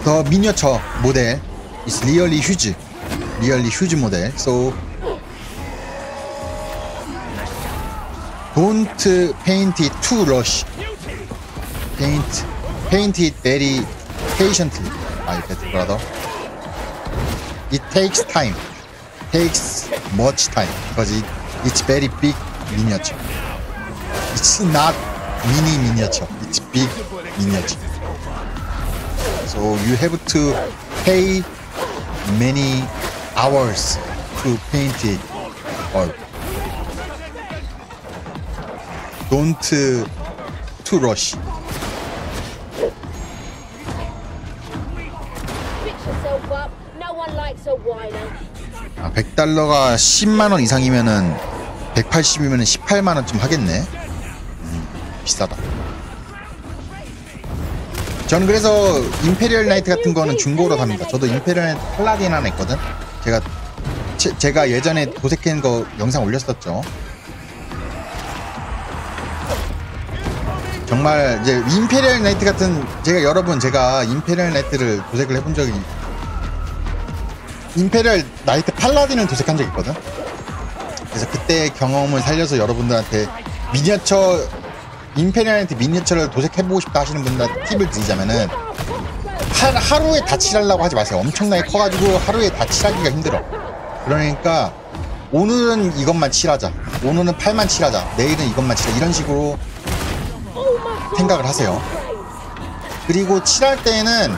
더 미니어처 모델 is really huge. Really huge 모델. So don't paint it too rush. Paint it very patiently. My bad brother. It takes time. Takes much time because it's very big miniature. It's not mini miniature. It's big miniature. So you have to pay many hours to paint it all. Don't too rush. 아, 100달러가 10만원 이상이면은 180이면은 18만원 좀 하겠네. 비싸다. 저는 그래서 임페리얼 나이트 같은 거는 중고로 삽니다. 저도 임페리얼 나이트 팔라딘 하나 있거든. 제가 예전에 도색한 거 영상 올렸었죠. 정말 이제 임페리얼 나이트 같은 제가 임페리얼 나이트를 도색을 해본 적이 임페리얼 나이트 팔라딘을 도색한 적이 있거든. 그래서 그때 경험을 살려서 여러분들한테 임페리얼 나이트 미니어처를 도색해보고 싶다 하시는 분들한테 팁을 드리자면은 하루에 다 칠하려고 하지 마세요. 엄청나게 커가지고 하루에 다 칠하기가 힘들어. 그러니까 오늘은 이것만 칠하자, 오늘은 팔만 칠하자, 내일은 이것만 칠하자, 이런 식으로 생각을 하세요. 그리고 칠할 때에는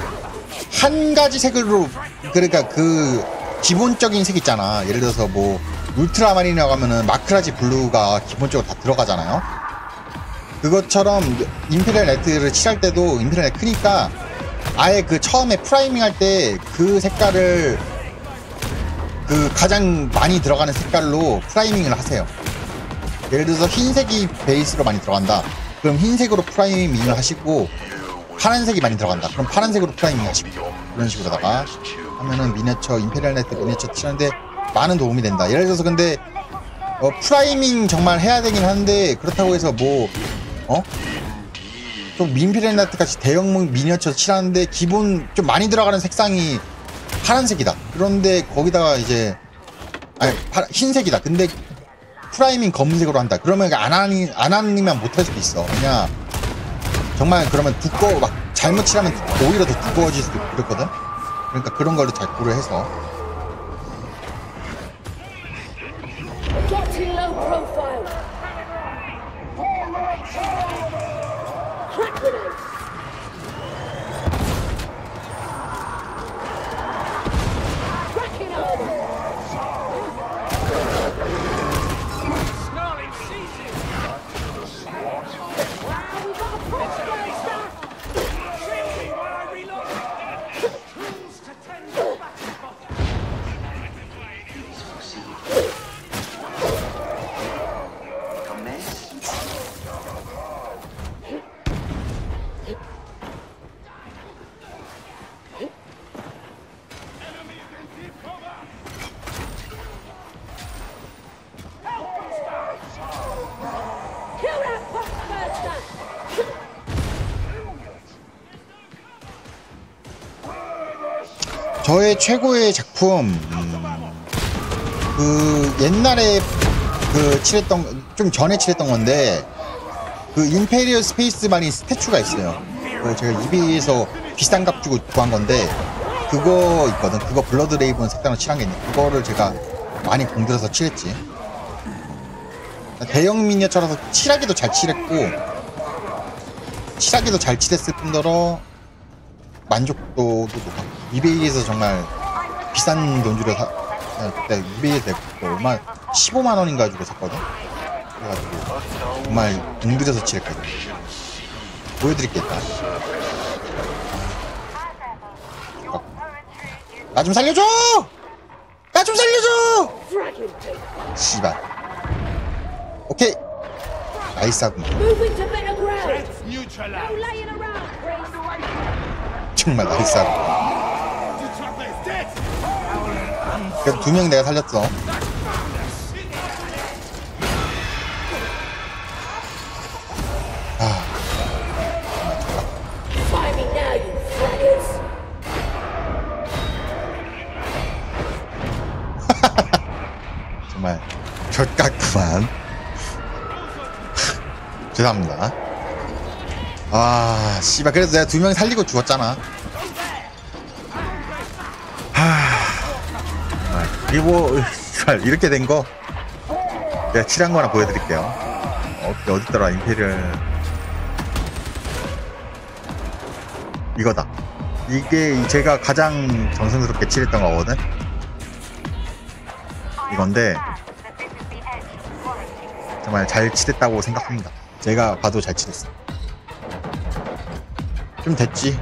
한 가지 색으로, 그러니까 그 기본적인 색 있잖아. 예를 들어서 뭐 울트라마린이라고 하면은 마크라지 블루가 기본적으로 다 들어가잖아요. 그것처럼 임페리얼 나이트를 칠할 때도 임페리얼 나이트 크니까 아예 그 처음에 프라이밍 할 때 그 색깔을 그 가장 많이 들어가는 색깔로 프라이밍을 하세요. 예를 들어서 흰색이 베이스로 많이 들어간다. 그럼 흰색으로 프라이밍을 하시고 파란색이 많이 들어간다. 그럼 파란색으로 프라이밍을 하시고 이런 식으로다가 하면은 미니어처 임페리얼 나이트 미니어처 치는데 많은 도움이 된다. 예를 들어서 근데 프라이밍 정말 해야 되긴 하는데 그렇다고 해서 뭐 좀 임페리얼 나이트 같이 대형 미니어처 칠하는데 기본 좀 많이 들어가는 색상이 파란색이다. 그런데 거기다가 이제 흰색이다. 근데 프라이밍 검은색으로 한다. 그러면 안 하니만 못할 수도 있어. 왜냐 정말 그러면 두꺼워 막 잘못 칠하면 오히려 더 두꺼워질 수도 있고 그렇거든. 그러니까 그런 거를 잘 고려해서. 저의 최고의 작품 그 옛날에 그 칠했던 좀 전에 칠했던 건데 그 임페리얼 스페이스 마린 스태츄가 있어요. 그걸 제가 이베이에서 비싼 값 주고 구한 건데 그거 있거든. 그거 블러드레이븐 색깔로 칠한 게 있는데 그거를 제가 많이 공들여서 칠했지. 대형 미니어처라서 칠하기도 잘 칠했고 칠하기도 잘 칠했을 뿐더러 만족도도 높았고 이베이에서 정말 비싼 돈 주려 사 그때 이베이에서 얼마 15만원인가 가지고 샀거든. 그래가지고 정말 공들여서 칠했거든. 보여드릴게 일단. 나 좀 살려줘! 나 좀 살려줘! 씨발. 오케이. 나이스 하군. 정말 나이스 하군. 그래도 두 명 내가 살렸어. 정말 결깎구만. 죄송합니다. 아 씨발 그래도 내가 두 명 살리고 죽었잖아. 그리고 이렇게 된 거 내가 칠한 거 하나 보여드릴게요. 어딨더라 임페리얼. 이거다. 이게 제가 가장 정성스럽게 칠했던 거거든. 이건데 정말 잘 칠했다고 생각합니다. 제가 봐도 잘 칠했어. 좀 됐지.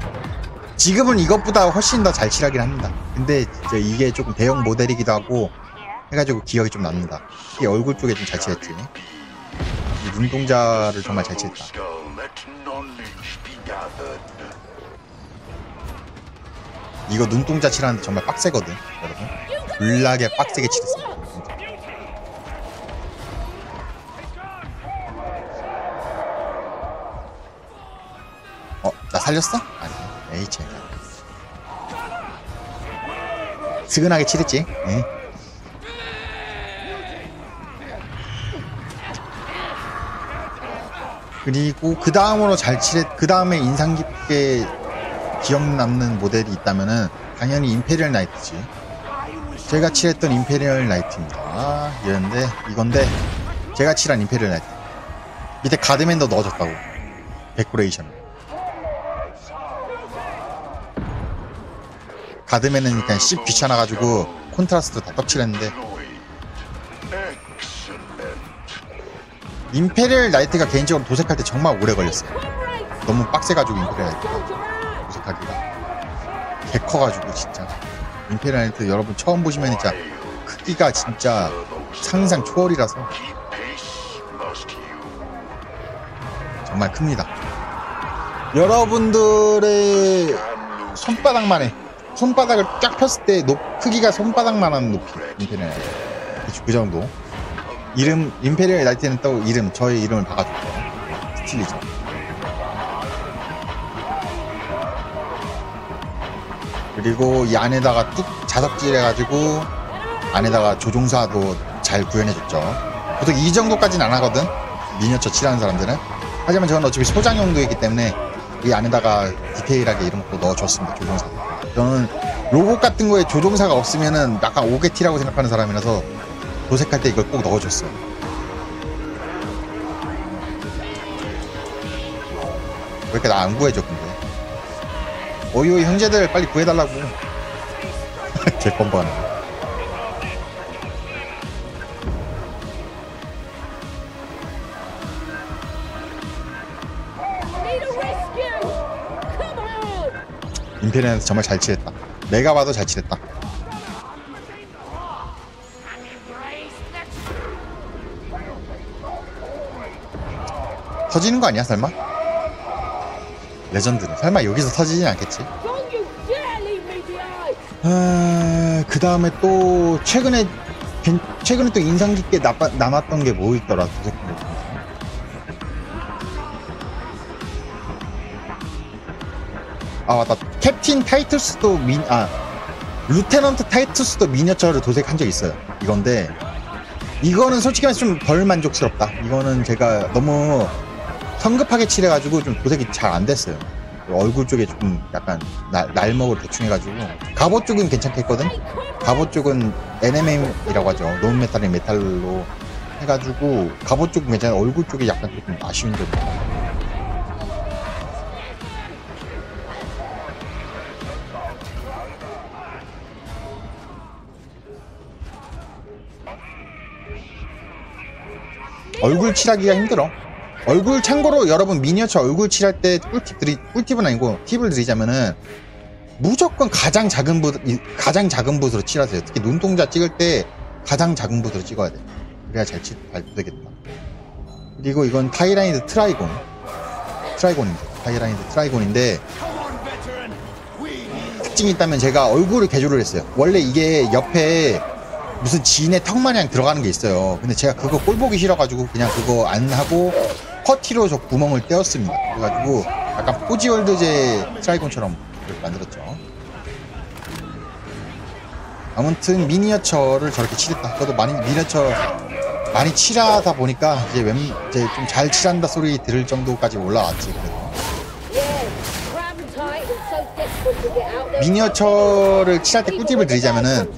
지금은 이것보다 훨씬 더 잘 칠하긴 합니다. 근데 진짜 이게 조금 대형 모델이기도 하고 해가지고 기억이 좀 납니다. 특히 얼굴 쪽에 좀 잘 칠했지. 이 눈동자를 정말 잘 칠했다. 이거 눈동자 칠하는데 정말 빡세거든 여러분. 졸라게 빡세게 칠했습니다. 나 살렸어? 아니 H 스근하게 칠했지. 네. 그리고 그 다음으로 잘 칠했 그 다음에 인상 깊게 기억 남는 모델이 있다면은 당연히 임페리얼 나이트지. 제가 칠했던 임페리얼 나이트입니다. 이런데 이건데 제가 칠한 임페리얼 나이트 밑에 가드맨도 넣어줬다고 데코레이션. 가드맨은 그냥 씹 귀찮아가지고 콘트라스트 다 덧칠했는데 임페리얼 나이트가 개인적으로 도색할 때 정말 오래 걸렸어요. 너무 빡세가지고 임페리얼 나이트가 개 커가지고 진짜. 임페리얼 나이트 여러분 처음 보시면 진짜 크기가 진짜 상상 초월이라서 정말 큽니다. 여러분들의 손바닥만해 손바닥을 쫙 폈을 때 크기가 손바닥만한 높이 임페리얼 나이트 그 정도. 이름 임페리얼 나이트는 또 이름 저의 이름을 박아줬어요. 스틸리죠. 그리고 이 안에다가 뚝 자석질 해가지고 안에다가 조종사도 잘 구현해줬죠. 보통 이 정도까지는 안 하거든 미니어처 칠하는 사람들은. 하지만 저는 어차피 소장 용도이기 때문에 이 안에다가 디테일하게 이런 것도 넣어줬습니다. 조종사. 저는 로봇 같은 거에 조종사가 없으면은 약간 오게티라고 생각하는 사람이라서 도색할 때 이걸 꼭 넣어줬어요. 왜 이렇게 나 안 구해줘 근데. 어이오이 형제들 빨리 구해달라고. 개뻔뻔. 임페리얼 정말 잘 칠했다. 내가 봐도 잘 칠했다. 터지는 거 아니야 설마? 레전드는 설마 여기서 터지진 않겠지? 그 다음에 또 최근에 또 인상 깊게 남았던 게 뭐 있더라. 아 맞다. 캡틴 타이투스도 루테넌트 타이투스도 미니어처를 도색한 적 있어요. 이건데 이거는 솔직히 말해서 좀 덜 만족스럽다. 이거는 제가 너무 성급하게 칠해가지고 좀 도색이 잘 안 됐어요. 얼굴 쪽에 조금 약간 날먹을 대충 해가지고. 갑옷 쪽은 괜찮겠거든? 갑옷 쪽은 NMM이라고 하죠. 노은 메탈이 메탈로 해가지고 갑옷 쪽은 괜찮은데 얼굴 쪽이 약간 조금 아쉬운 점이 있어요. 얼굴 칠하기가 힘들어. 얼굴, 참고로 여러분 미니어처 얼굴 칠할 때 꿀팁은 아니고 팁을 드리자면은 무조건 가장 작은 붓으로 칠하세요. 특히 눈동자 찍을 때 가장 작은 붓으로 찍어야 돼. 그래야 잘 되겠다. 그리고 이건 타이라니드 트라이곤입니다. 타이라니드 트라이곤인데 특징이 있다면 제가 얼굴을 개조를 했어요. 원래 이게 옆에 무슨 진의 턱 마냥 들어가는 게 있어요. 근데 제가 그거 꼴 보기 싫어가지고 그냥 그거 안 하고 퍼티로 저 구멍을 떼었습니다. 그래가지고 약간 포지월드제 트라이곤처럼 만들었죠. 아무튼 미니어처를 저렇게 칠했다. 저도 미니어처 많이 칠하다 보니까 이제 좀 잘 칠한다 소리 들을 정도까지 올라왔지. 미니어처를 칠할 때 꿀팁을 드리자면은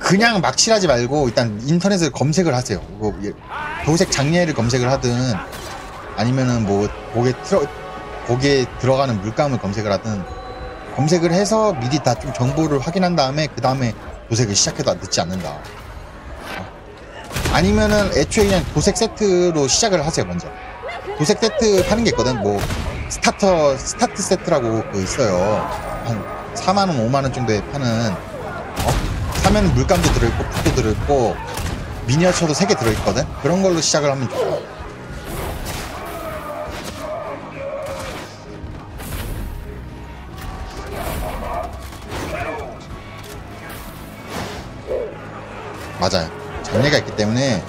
그냥 막 칠하지 말고 일단 인터넷을 검색을 하세요. 뭐 도색 장례를 검색을 하든 아니면은 뭐 거기에 들어가는 물감을 검색을 하든 검색을 해서 미리 다 좀 정보를 확인한 다음에 그 다음에 도색을 시작해도 늦지 않는다. 아니면은 애초에 그냥 도색 세트로 시작을 하세요. 먼저 도색 세트 파는 게 있거든. 뭐 스타트 세트라고 있어요. 한 4만원 5만원 정도에 파는, 사면 물감도 들어있고 붓도 들어있고 미니어처도 3개 들어있거든. 그런 걸로 시작을 하면 좋아. 맞아요. 장례가 있기 때문에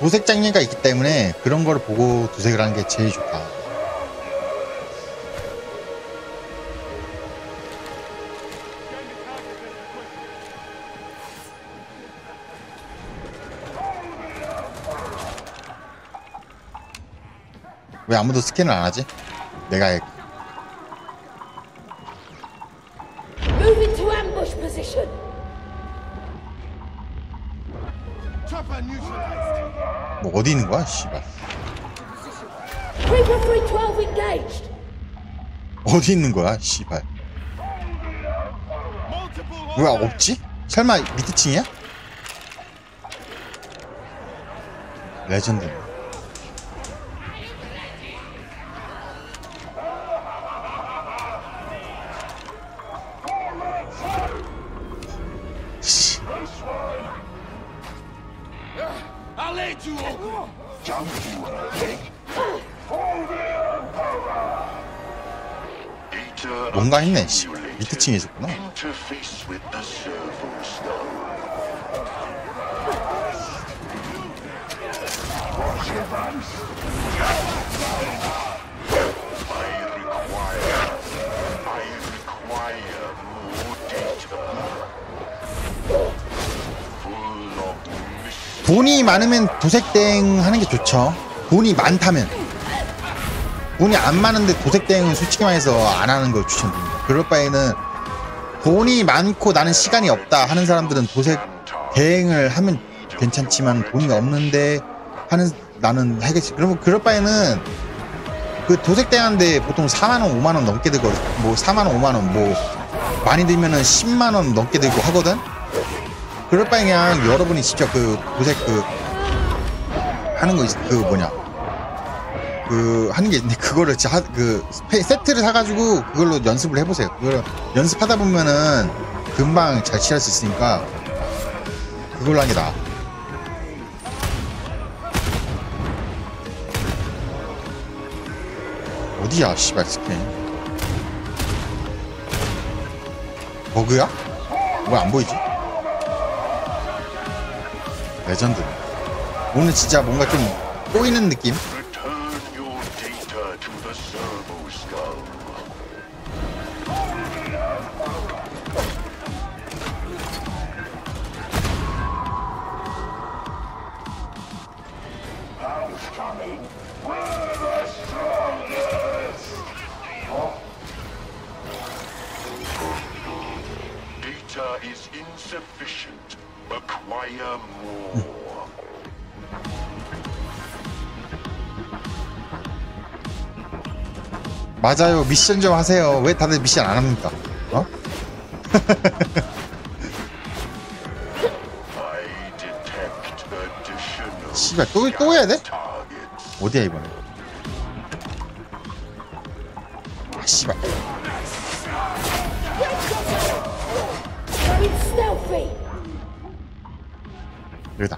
도색 장애가 있기 때문에 그런 걸 보고 도색을 하는 게 제일 좋다. 왜 아무도 스캔을 안 하지? 내가 해. 뭐 어디 있는 거야? 씨발. 어디 있는 거야? 씨발. 뭐야, 없지? 설마 밑에 층이야? 레전드. 뭔가 했네. 밑에 층에 있었구나. 돈이 많으면 도색대행 하는 게 좋죠. 돈이 많다면. 돈이 안 많은데 도색대행은 솔직히 말해서 안 하는 걸 추천드립니다. 그럴 바에는 돈이 많고 나는 시간이 없다 하는 사람들은 도색대행을 하면 괜찮지만 돈이 없는데 하는 나는 하겠지. 그러면 그럴 바에는 그 도색대행하는데 보통 4만원 5만원 넘게 들고, 뭐 4만원 5만원 뭐 많이 들면은 10만원 넘게 들고 하거든. 그럴 바에 그냥 여러분이 직접 그 도색 하는 거 하는 게 있는데 그거를 진짜 세트를 사가지고 그걸로 연습을 해보세요. 그걸 연습하다 보면은 금방 잘 칠할 수 있으니까 그걸로 하는 게 나아. 어디야 씨발 스페인 버그야? 왜 안 보이지? 레전드. 오늘 진짜 뭔가 좀 꼬이는 느낌? 맞아요. 미션 좀 하세요. 왜 다들 미션 안 합니까? 어? 씨발 또 해야 돼? 어디야 이번에? 아 씨발. 여기다.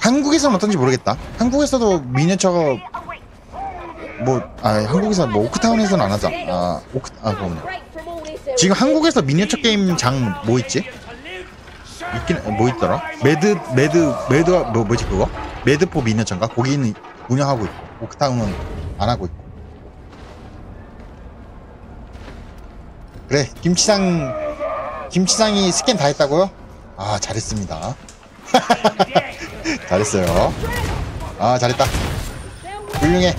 한국에서는 어떤지 모르겠다. 한국에서도 미니처가 한국에서 오크타운에서는 안 하자. 그러네. 지금 한국에서 미니처 게임 장 뭐 있지? 있긴 뭐 있더라? 매드 뭐지 그거? 매드포 미니처인가? 거기는 운영하고 있고 오크타운은 안 하고 있고. 그래 김치상이 스캔 다 했다고요? 아 잘했습니다. 잘했어요. 아 잘했다. 훌륭해.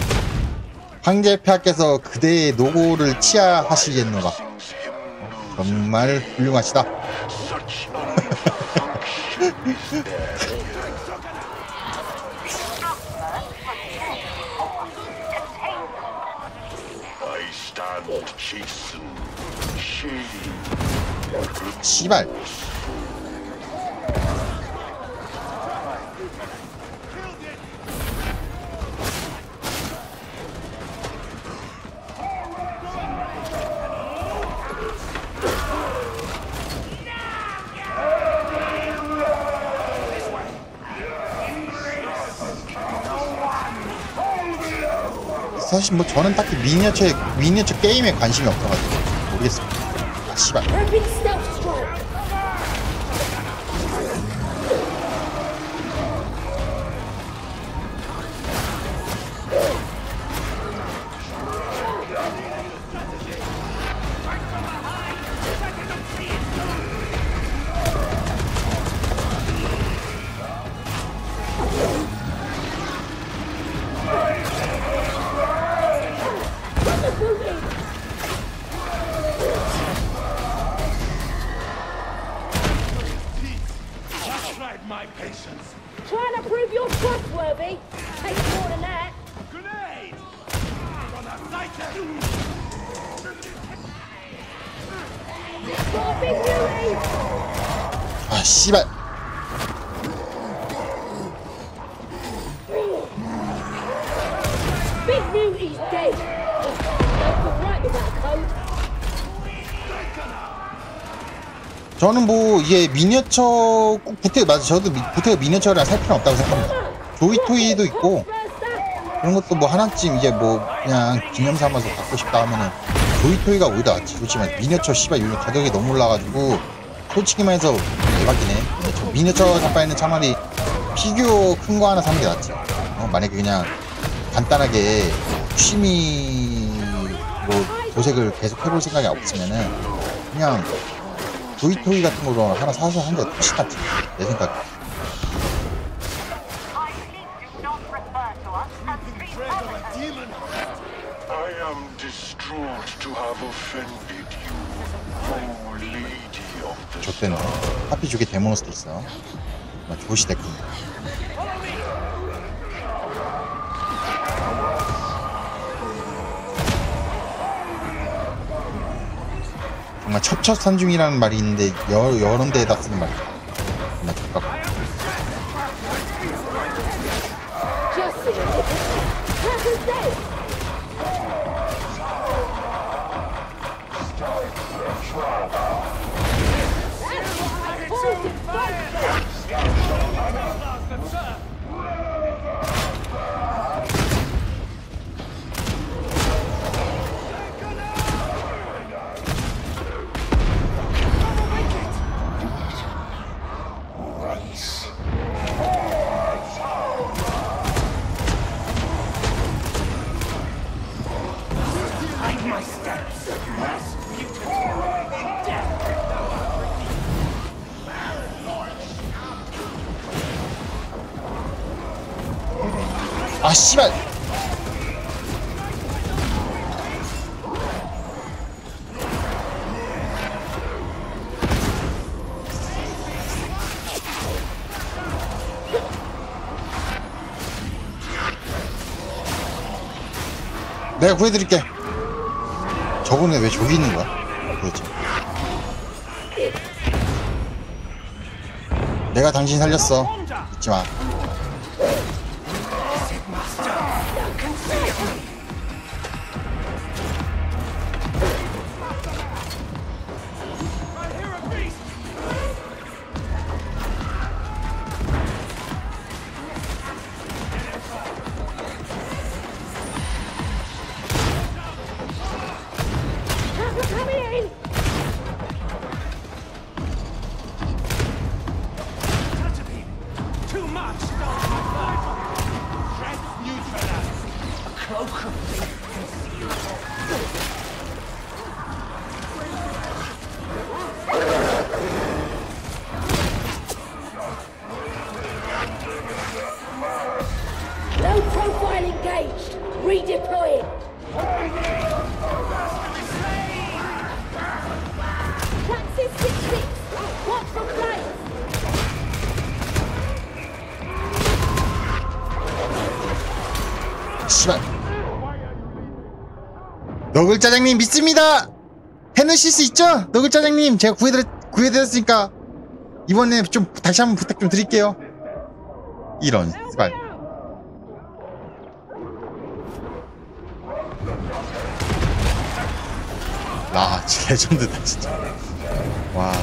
황제폐하께서 그대의 노고를 치하하시겠노라. 정말 훌륭하시다. 씨발. 사실 뭐 저는 딱히 미니어처 게임에 관심이 없어가지고 모르겠습니다. 아 씨발. 저는 뭐 이게 미니어처 꼭 저도 보태고 미니어처를 살 필요는 없다고 생각합니다. 조이토이도 있고 그런 것도 뭐 하나쯤 이제 뭐 그냥 기념삼아서 갖고 싶다 하면은 조이토이가 오히려 낫지. 좋지만 미니어처 씨발 요즘 가격이 너무 올라가지고 솔직히만 해서 대박이네. 미니어처 살 바에는 차라리 피규어 큰 거 하나 사는 게 낫지. 만약에 그냥 간단하게 취미 뭐 도색을 계속 해볼 생각이 없으면은 그냥 조이토이 같은 걸로 하나 사서 한 게 똑같지 내 생각에. 좆대는 하필 저게 데모노스트 있어. 조시 됐군. 정말 첩첩산중이라는 말이 있는데 여러 데에다 쓰는 말이야. 정말 적합. 아 씨발. 내가 구해드릴게. 저분은 왜 저기 있는 거야? 그렇지. 내가 당신 살렸어. 잊지 마. 너글짜장님 믿습니다! 해내실 수 있죠? 너글짜장님 제가 구해드렸으니까 이번에 좀 다시 한번 부탁 좀 드릴게요. 이런 스발. 아 진짜 레전드다 진짜. 와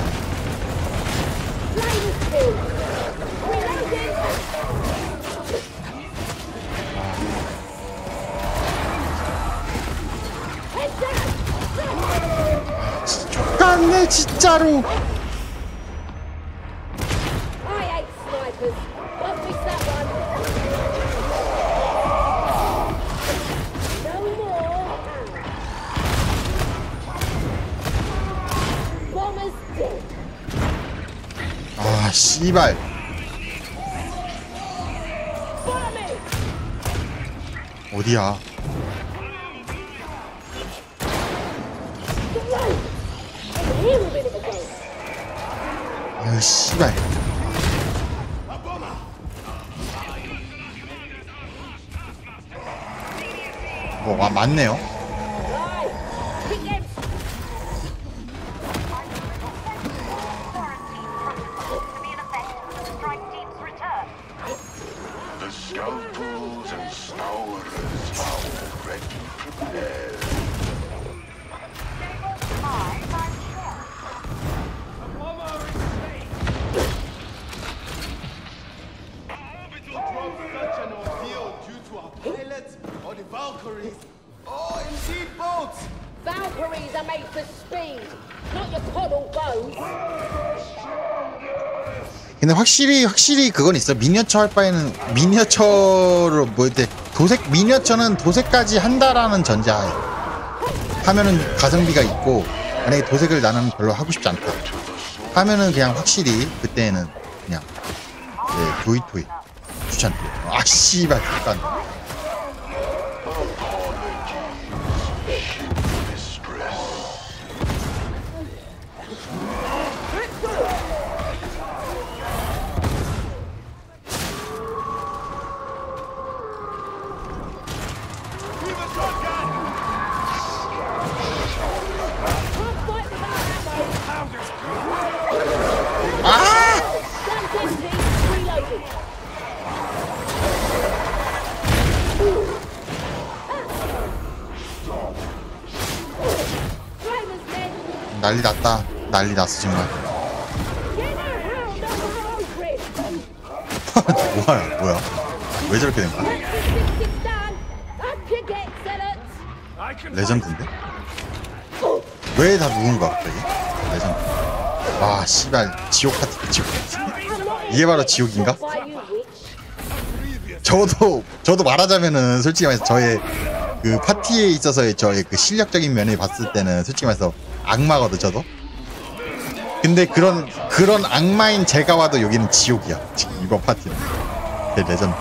족같네 진짜로. 아 씨발. 어디야? 아유 씨발. 뭐 맞네요. 근데 확실히 그건 있어. 미니어처 할 바에는 미니어처로 뭐 이때 도색 미니어처는 도색까지 한다라는 전제하에 하면은 가성비가 있고, 만약에 도색을 나는 별로 하고 싶지 않다 하면은 그냥 확실히 그때는 그냥 네, 도이토이 추천드려. 아 씨발 잠깐. 난리 났다. 난리 났어 정말. 뭐야 뭐야 왜 저렇게 된 거야? 레전드인데? 왜 다 누군 거야 갑자기? 레전드. 와 씨발 지옥 같은 지옥. 이게 바로 지옥인가? 저도 말하자면은 솔직히 말해서 저의 그 파티에 있어서의 저의 그 실력적인 면을 봤을 때는 솔직히 말해서 악마거든 저도. 근데 그런 악마인 제가 와도 여기는 지옥이야 지금 이번 파티는. 레전드.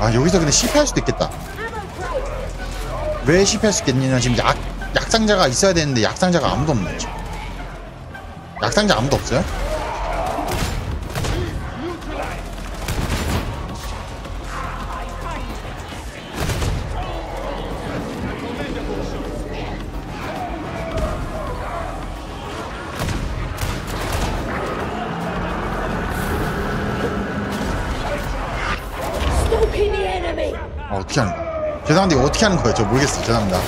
아 여기서 근데 실패할 수도 있겠다. 왜 실패할 수 있겠냐, 지금 약상자가 있어야 되는데 약상자가 아무도 없네. 약상자 아무도 없어요? 죄송한데 이거 어떻게 하는 거예요? 저 모르겠어요. 죄송합니다.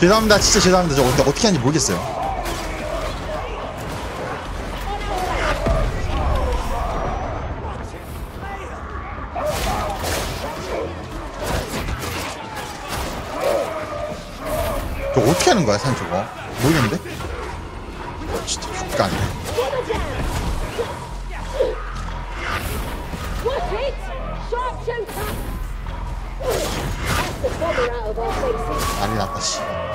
죄송합니다. 진짜 죄송합니다. 저 어떻게 하는지 모르겠어요. 저 어떻게 하는 거야? 산 저거 모르겠는데? 진짜 죽가 안 돼. 난리 났다, 씨. 아,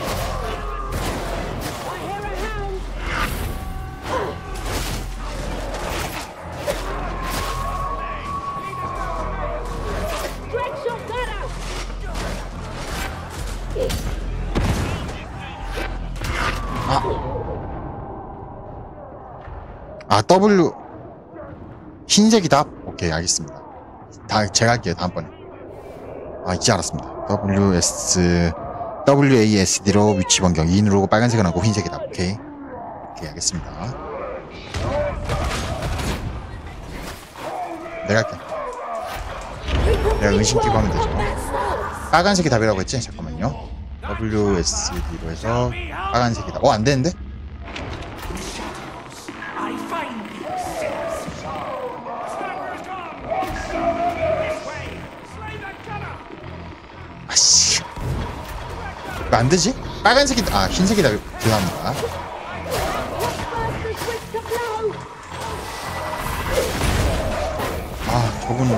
W 흰색이 답? 오케이, 알겠습니다. 다 제가 할게요, 다음번에. 아, 이제 알았습니다. WASD로 위치 변경. 2인으로 빨간색은 하고 흰색이다. 오케이. 오케이, 알겠습니다. 내가 할게. 내가 은신 끼고 하면 되죠. 빨간색이 답이라고 했지? 잠깐만요. WSD로 해서 빨간색이다. 어, 안 되는데? 안 되지? 빨간색이, 아, 흰색이다. 죄송합니다. 아, 저분.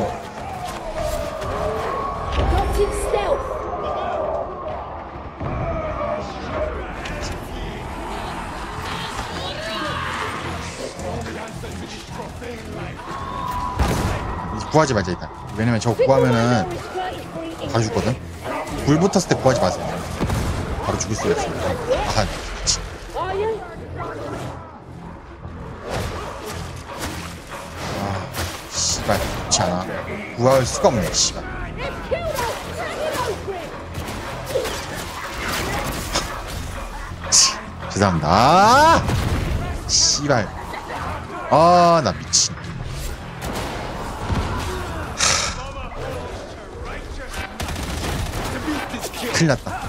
구하지 말자, 일단. 왜냐면 저거 구하면은 다 죽거든? 불 붙었을 때 구하지 마세요. 바로 죽을 수 있습니다. 아, 씨발, 좋지 않아. 구할 수가 없네, 씨발. 죄송합니다. 아! 씨발. 아, 나 미친. 큰일 났다.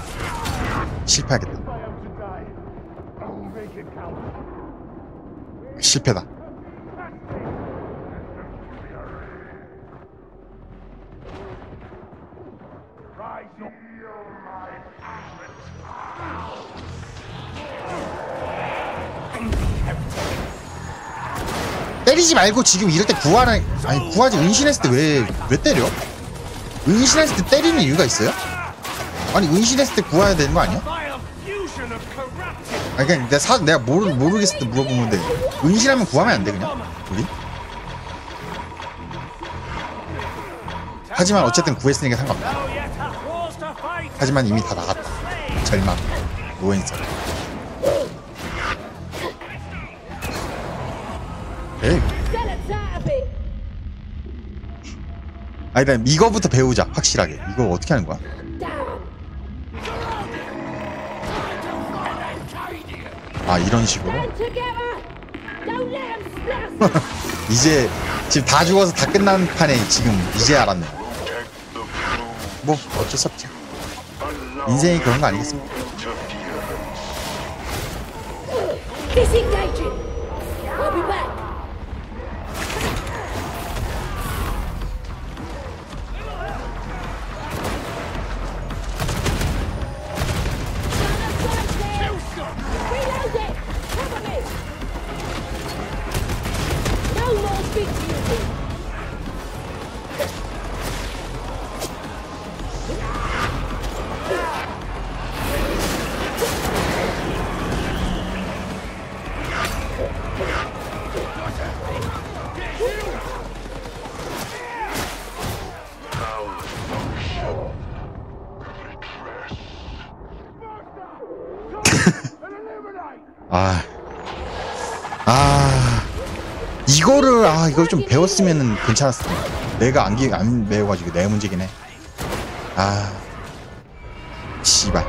실패하겠다. 실패다. 때리지 말고 지금 이럴 때 구하라. 아니 구하지. 은신했을 때 왜 때려? 은신했을 때 때리는 이유가 있어요? 아니 은신했을 때 구해야 되는 거 아니야? 아니 그냥 내가 모르겠을 때 물어보면 돼. 은신하면 구하면 안 돼 그냥? 우리? 하지만 어쨌든 구했으니까 상관없다. 하지만 이미 다 나갔다. 절망. 노엔설. 에이. 아니 난 이거부터 배우자 확실하게. 이거 어떻게 하는 거야? 아 이런 식으로? 이제 지금 다 죽어서 다 끝난 판에 지금 이제 알았네. 뭐 어쩔 수 없죠. 인생이 그런 거 아니겠습니까? Disengaging! I'll be back! Reloading! Cover me! No more speak to you two! 이걸 좀 배웠으면은 괜찮았을 텐데. 내가 안 배워가지고 내 문제긴 해. 아, 씨발.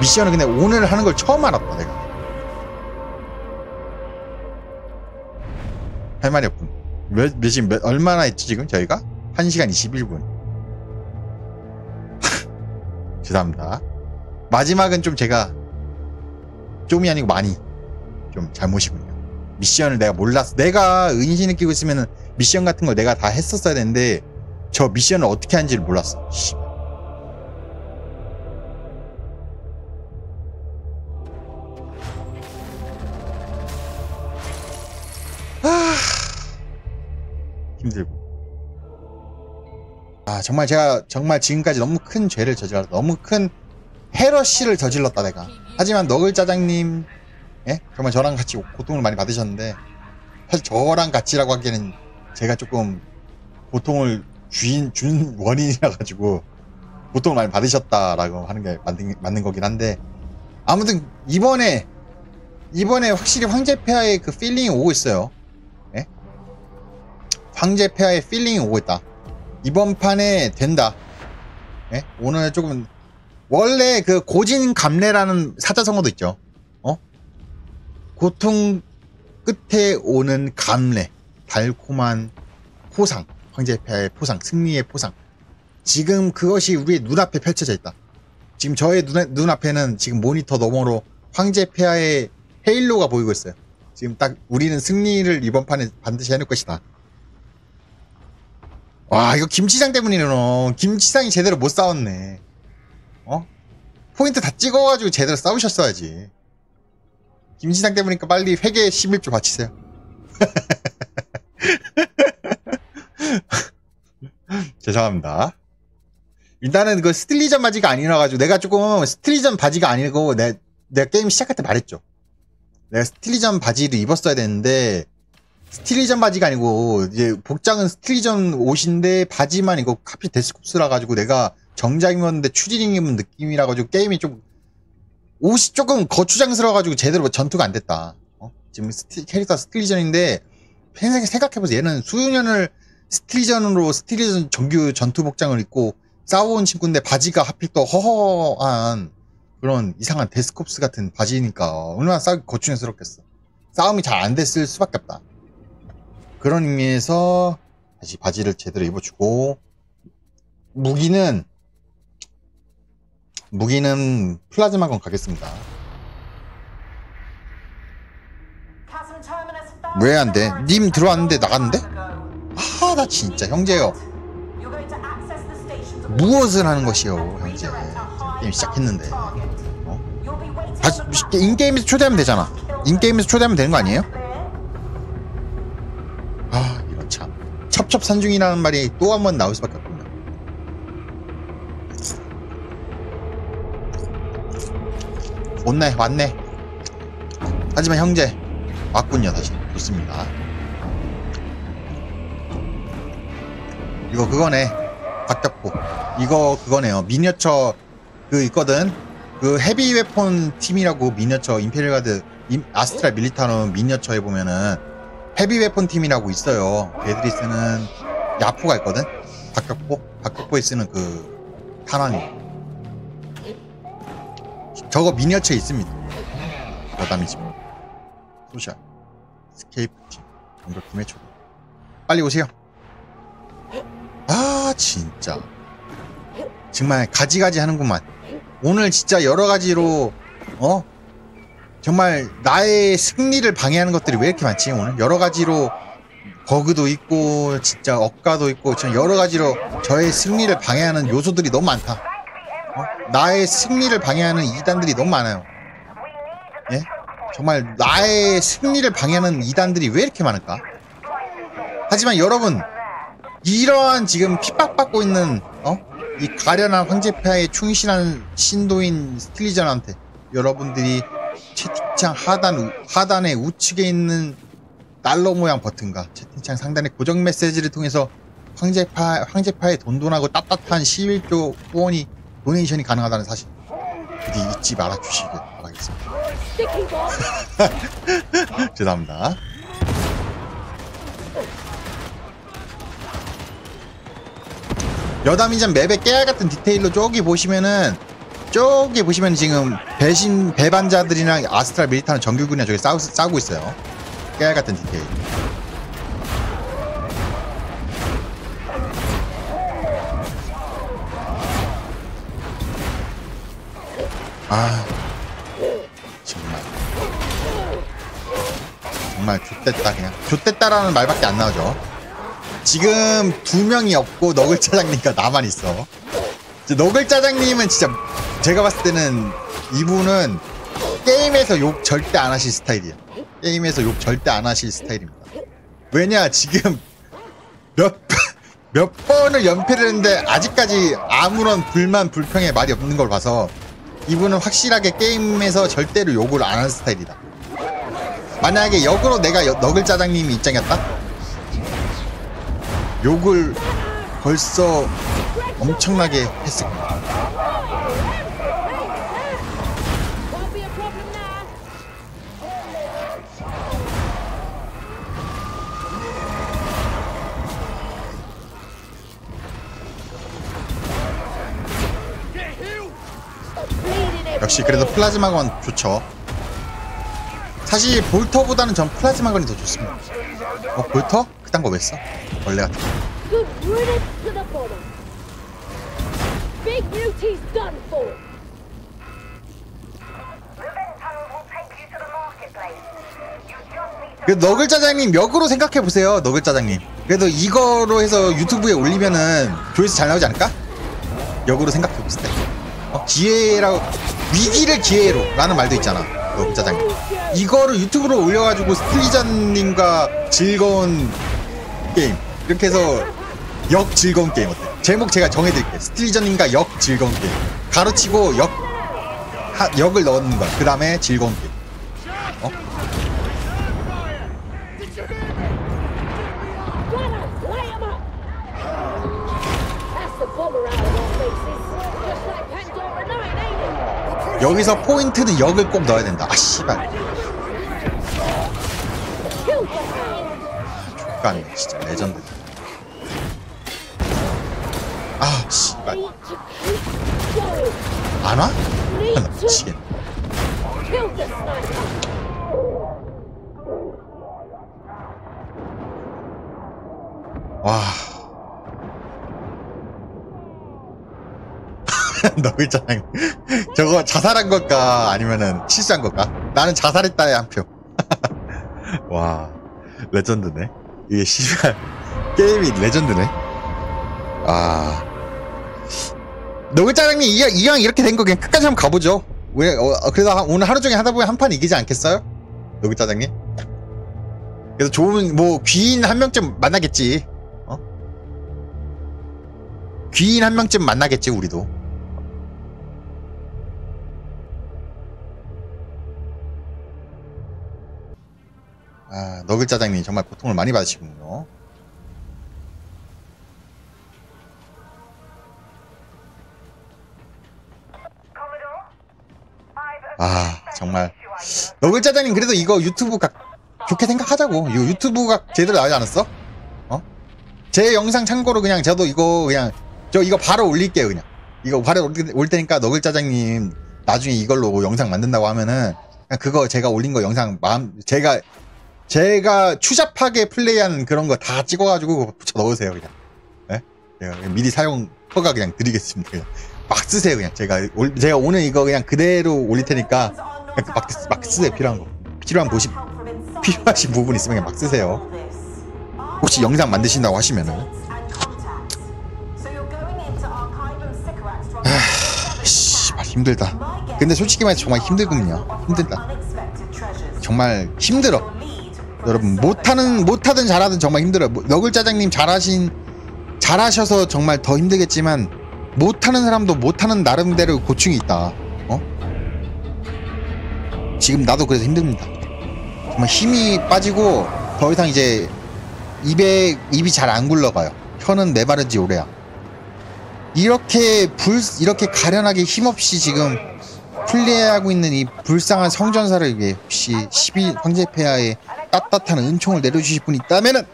미션을 근데 오늘 하는 걸 처음 알았다, 내가. 할 말이 없군. 얼마나 했지, 지금 저희가? 1시간 21분. 죄송합니다. 마지막은 좀 제가, 좀이 아니고 많이, 좀 잘못이군요. 미션을 내가 몰랐어. 내가 은신을 끼고 있으면 미션 같은 거 내가 다 했었어야 되는데 저 미션을 어떻게 하는지를 몰랐어. 씨발. 아, 힘들고. 아, 정말 제가 정말 지금까지 너무 큰 죄를 저질렀다. 너무 큰 헤러시를 저질렀다, 내가. 하지만 너글짜장님, 예? 정말 저랑 같이 고통을 많이 받으셨는데, 사실 저랑 같이라고 하기에는 제가 조금 고통을 준 원인이라가지고 고통을 많이 받으셨다라고 하는 게 맞는 거긴 한데, 아무튼 이번에 확실히 황제폐하의 그 필링이 오고 있어요. 예? 황제폐하의 필링이 오고 있다. 이번 판에 된다. 예? 오늘 조금, 원래 그 고진감래라는 사자성어도 있죠. 고통 끝에 오는 감래, 달콤한 포상, 황제폐하의 포상, 승리의 포상. 지금 그것이 우리의 눈앞에 펼쳐져 있다. 지금 저의 눈앞에는 지금 모니터 너머로 황제폐하의 헤일로가 보이고 있어요. 지금 딱 우리는 승리를 이번 판에 반드시 해낼 것이다. 와, 이거 김치장 때문이네. 김치장이 제대로 못 싸웠네. 어? 포인트 다 찍어가지고 제대로 싸우셨어야지. 김치장 때문이니까 빨리 회계 11조 바치세요. 죄송합니다. 일단은 그 스틸리전 바지가 아니라가지고, 내가 조금 스틸리전 바지가 아니고, 내가 게임 시작할 때 말했죠. 내가 스틸리전 바지를 입었어야 되는데, 스틸리전 바지가 아니고, 이제 복장은 스틸리전 옷인데, 바지만 이거 카피 데스쿱스라가지고, 내가 정장 입었는데 추리닝 입은 느낌이라가지고, 게임이 좀, 옷이 조금 거추장스러워가지고 제대로 전투가 안 됐다. 어? 지금 캐릭터 스틸리전인데, 생각해보세요. 얘는 수년을 스틸리전 정규 전투 복장을 입고 싸워온 친구인데, 바지가 하필 또 허허한 그런 이상한 데스콥스 같은 바지니까 얼마나 싸우기 거추장스럽겠어. 싸움이 잘 안 됐을 수밖에 없다. 그런 의미에서 다시 바지를 제대로 입어주고, 무기는 플라즈마건 가겠습니다. 왜 안 돼? 님 들어왔는데 나갔는데? 아, 나 진짜 형제요. 무엇을 하는 것이요, 형제. 게임 시작했는데. 어? 다시 인게임에서 초대하면 되잖아. 인게임에서 초대하면 되는 거 아니에요? 아, 이거 참. 첩첩산중이라는 말이 또 한 번 나올 수밖에 없다. 왔네. 하지만 형제 왔군요. 다시 좋습니다. 이거 그거네. 각 잡고 이거 그거네요. 미니어처 그 있거든. 그 헤비 웨폰 팀이라고, 미니어처 임페리얼 가드 아스트라 밀리타노 미니어처에 보면은 헤비 웨폰 팀이라고 있어요. 걔들이 쓰는 야포가 있거든. 각 잡고에 쓰는 그 탄환이. 저거 미니어처에 있습니다. 여담이지. 소셜 스케이프팀 공격팀의 초대. 빨리 오세요. 아, 진짜 정말 가지가지 하는구만. 오늘 진짜 여러가지로, 어? 정말 나의 승리를 방해하는 것들이 왜 이렇게 많지? 오늘 여러 가지로 버그도 있고 진짜 억가도 있고 지금 여러 가지로 저의 승리를 방해하는 요소들이 너무 많다. 나의 승리를 방해하는 이단들이 너무 많아요. 예? 정말 나의 승리를 방해하는 이단들이 왜 이렇게 많을까? 하지만 여러분, 이러한 지금 핍박받고 있는 이 가련한 황제파에 충실한 신도인 스틸리전한테 여러분들이 채팅창 하단의 우측에 있는 달러 모양 버튼과 채팅창 상단의 고정 메시지를 통해서 황제파의 돈돈하고 따뜻한 11조 후원이 도네이션이 가능하다는 사실 부디 잊지 말아주시길 바라겠습니다. 죄송합니다. 여담이전 맵의 깨알 같은 디테일로 저기 보시면 지금 배반자들이랑 아스트랄 밀리타는 정규군이랑 저기 싸우고 있어요. 깨알 같은 디테일. 아 정말 정말 좆됐다. 그냥 좆됐다라는 말밖에 안 나오죠. 지금 두 명이 없고 너글짜장님과 나만 있어. 너글짜장님은 진짜 제가 봤을 때는 이분은 게임에서 욕 절대 안 하실 스타일이야. 게임에서 욕 절대 안 하실 스타일입니다. 왜냐, 지금 몇 번을 연패를 했는데 아직까지 아무런 불평에 말이 없는 걸 봐서 이분은 확실하게 게임에서 절대로 욕을 안 하는 스타일이다. 만약에 역으로 내가 너글짜장님이 입장이었다? 욕을 벌써 엄청나게 했을 거야. 역시 그래도 플라즈마건 좋죠. 사실 볼터보다는 전 플라즈마건이 더 좋습니다. 볼터? 그딴 거 왜 써? 벌레 같은 거. 그 너글짜장님 역으로 생각해보세요. 너글짜장님 그래도 이거로 해서 유튜브에 올리면은 조회수 잘 나오지 않을까? 역으로 생각해보실 때 기회라고, 위기를 기회로 라는 말도 있잖아. 너글짜장님 이거를 유튜브로 올려가지고 스틸리전님과 즐거운 게임, 이렇게 해서 역 즐거운 게임 어때? 제목 제가 정해드릴게요. 스틸리전님과 역 즐거운 게임. 가로치고 역을 넣는 거야. 그 다음에 즐거운 게임. 여기서 포인트는 역을 꼭 넣어야 된다. 아 씨발. 족간이네. 진짜 레전드. 아 씨발. 안 와? 나 미치겠네. 와. 너글짜장 저거 자살한 걸까 아니면은 실수한 걸까? 나는 자살했다에 한 표. 와 레전드네. 이게 씨발 게임이 레전드네. 아 너글짜장님 이왕 이렇게 된 거 그냥 끝까지 한번 가보죠. 왜 그래서 오늘 하루 종일 하다 보면 한 판 이기지 않겠어요? 너글짜장님. 그래서 좋은 뭐 귀인 한 명쯤 만나겠지. 귀인 한 명쯤 만나겠지 우리도. 아, 너글짜장님이 정말 고통을 많이 받으시군요. 아, 정말 너글짜장님 그래도 이거 유튜브가 좋게 생각하자고. 이거 유튜브가 제대로 나오지 않았어? 제 영상 참고로 그냥 저도 이거 그냥 저 이거 바로 올릴게요. 그냥 이거 바로 올 테니까 너글짜장님 나중에 이걸로 영상 만든다고 하면은 그냥 그거 제가 올린 거 영상 제가 추잡하게 플레이한 그런 거 다 찍어가지고 붙여 넣으세요, 그냥. 예? 제가 미리 사용 허가 그냥 드리겠습니다. 그냥. 막 쓰세요, 그냥. 제가 오늘 이거 그냥 그대로 올릴 테니까 막 쓰세요. 필요하신 부분 있으면 그냥 막 쓰세요. 혹시 영상 만드신다고 하시면은. 아, 씨발 힘들다. 근데 솔직히 말해서 정말 힘들군요. 힘들다. 정말 힘들어. 여러분 못하든 잘하든 정말 힘들어요. 너글짜장님 잘하셔서 정말 더 힘들겠지만 못하는 사람도 못하는 나름대로 고충이 있다. 어? 지금 나도 그래서 힘듭니다. 정말 힘이 빠지고 더 이상 이제 입이 잘 안 굴러가요. 혀는 메바른지 오래야. 이렇게 가련하게 힘없이 지금 플레이하고 있는 이 불쌍한 성전사를 위해 혹시 12 황제폐하의 따뜻한 은총을 내려주실 분이 있다면은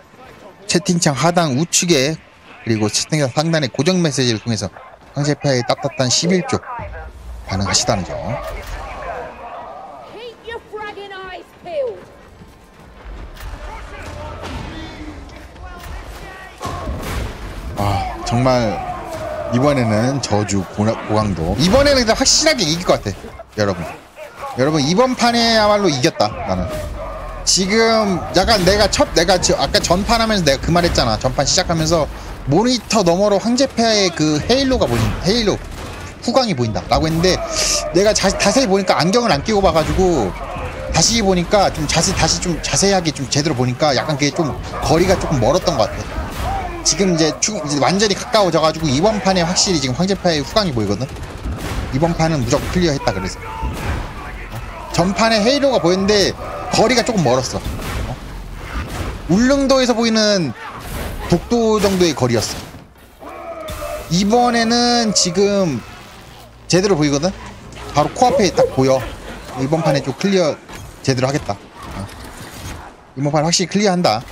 채팅창 하단 우측에 그리고 채팅창 상단의 고정 메시지를 통해서 황제폐하의 따뜻한 11조 가능하시다는 점. 아 정말 이번에는 저주 고강도 이번에는 일단 확실하게 이길 것 같아. 여러분 이번 판에야말로 이겼다. 나는 지금 약간 내가 아까 전판 하면서 내가 그 말 했잖아. 전판 시작하면서 모니터 너머로 황제폐하의 그 헤일로가 보인다, 헤일로 후광이 보인다 라고 했는데 내가 자세히 보니까 안경을 안 끼고 봐가지고 다시 보니까 좀 자세하게 좀 제대로 보니까 약간 그게 좀 거리가 조금 멀었던 것 같아. 지금 이제 완전히 가까워져가지고 이번 판에 확실히 지금 황제파의 후광이 보이거든? 이번 판은 무조건 클리어했다. 그래서 전판에 헤일로가 보였는데 거리가 조금 멀었어. 울릉도에서 보이는 북도 정도의 거리였어. 이번에는 지금 제대로 보이거든? 바로 코앞에 딱 보여. 이번 판에 좀 클리어 제대로 하겠다. 이번 판 확실히 클리어한다.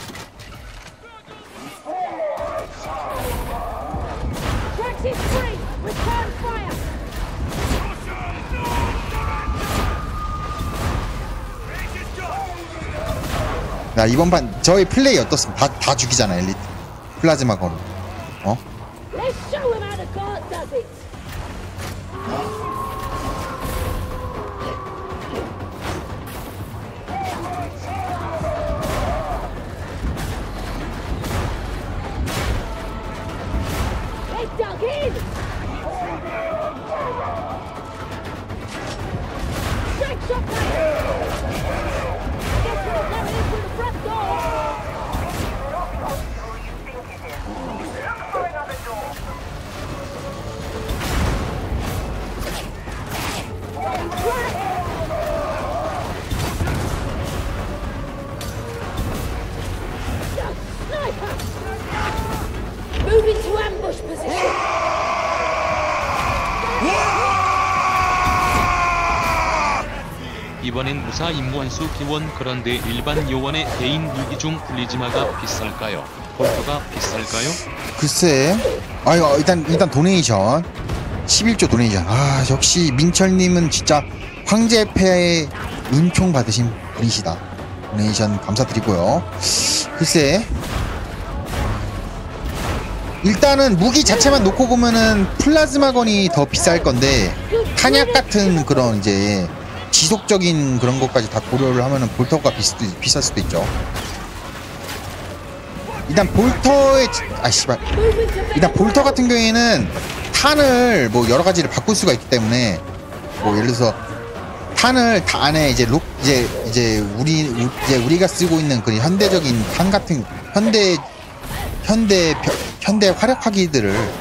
야 이번 판 저희 플레이 어떻습니까? 다 죽이잖아. 엘리트 플라즈마건. 어? 이번엔 무사 임원수 기원. 그런데 일반 요원의 개인 무기 중 플리즈마가 비쌀까요? 볼터가 비쌀까요? 글쎄. 아유 일단 도네이션 11조 도네이션. 아 역시 민철님은 진짜 황제폐하의 은총 받으신 분이시다. 도네이션 감사드리고요. 글쎄 일단은 무기 자체만 놓고 보면은 플라즈마건이 더 비쌀 건데 탄약 같은 그런 이제 지속적인 그런 것까지 다 고려를 하면은 볼터가 비쌀 수도 있죠. 일단 볼터의 일단 볼터 같은 경우에는 탄을 뭐 여러 가지를 바꿀 수가 있기 때문에 뭐 예를 들어서 탄을 다 안에 이제 우리가 쓰고 있는 그 현대적인 탄 같은 현대 화력화기들을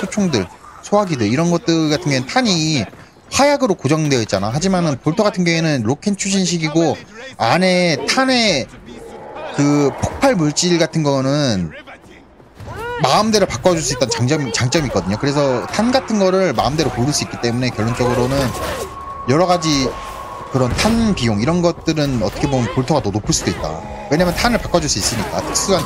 소총들, 소화기들 이런 것들 같은 경우에는 탄이 화약으로 고정되어 있잖아. 하지만은 볼터 같은 경우에는 로켓 추진식이고 안에 탄의 그 폭발 물질 같은 거는 마음대로 바꿔줄 수 있다는 장점이 있거든요. 그래서 탄 같은 거를 마음대로 고를 수 있기 때문에 결론적으로는 여러 가지 그런 탄 비용 이런 것들은 어떻게 보면 볼터가 더 높을 수도 있다. 왜냐면 탄을 바꿔줄 수 있으니까. 특수한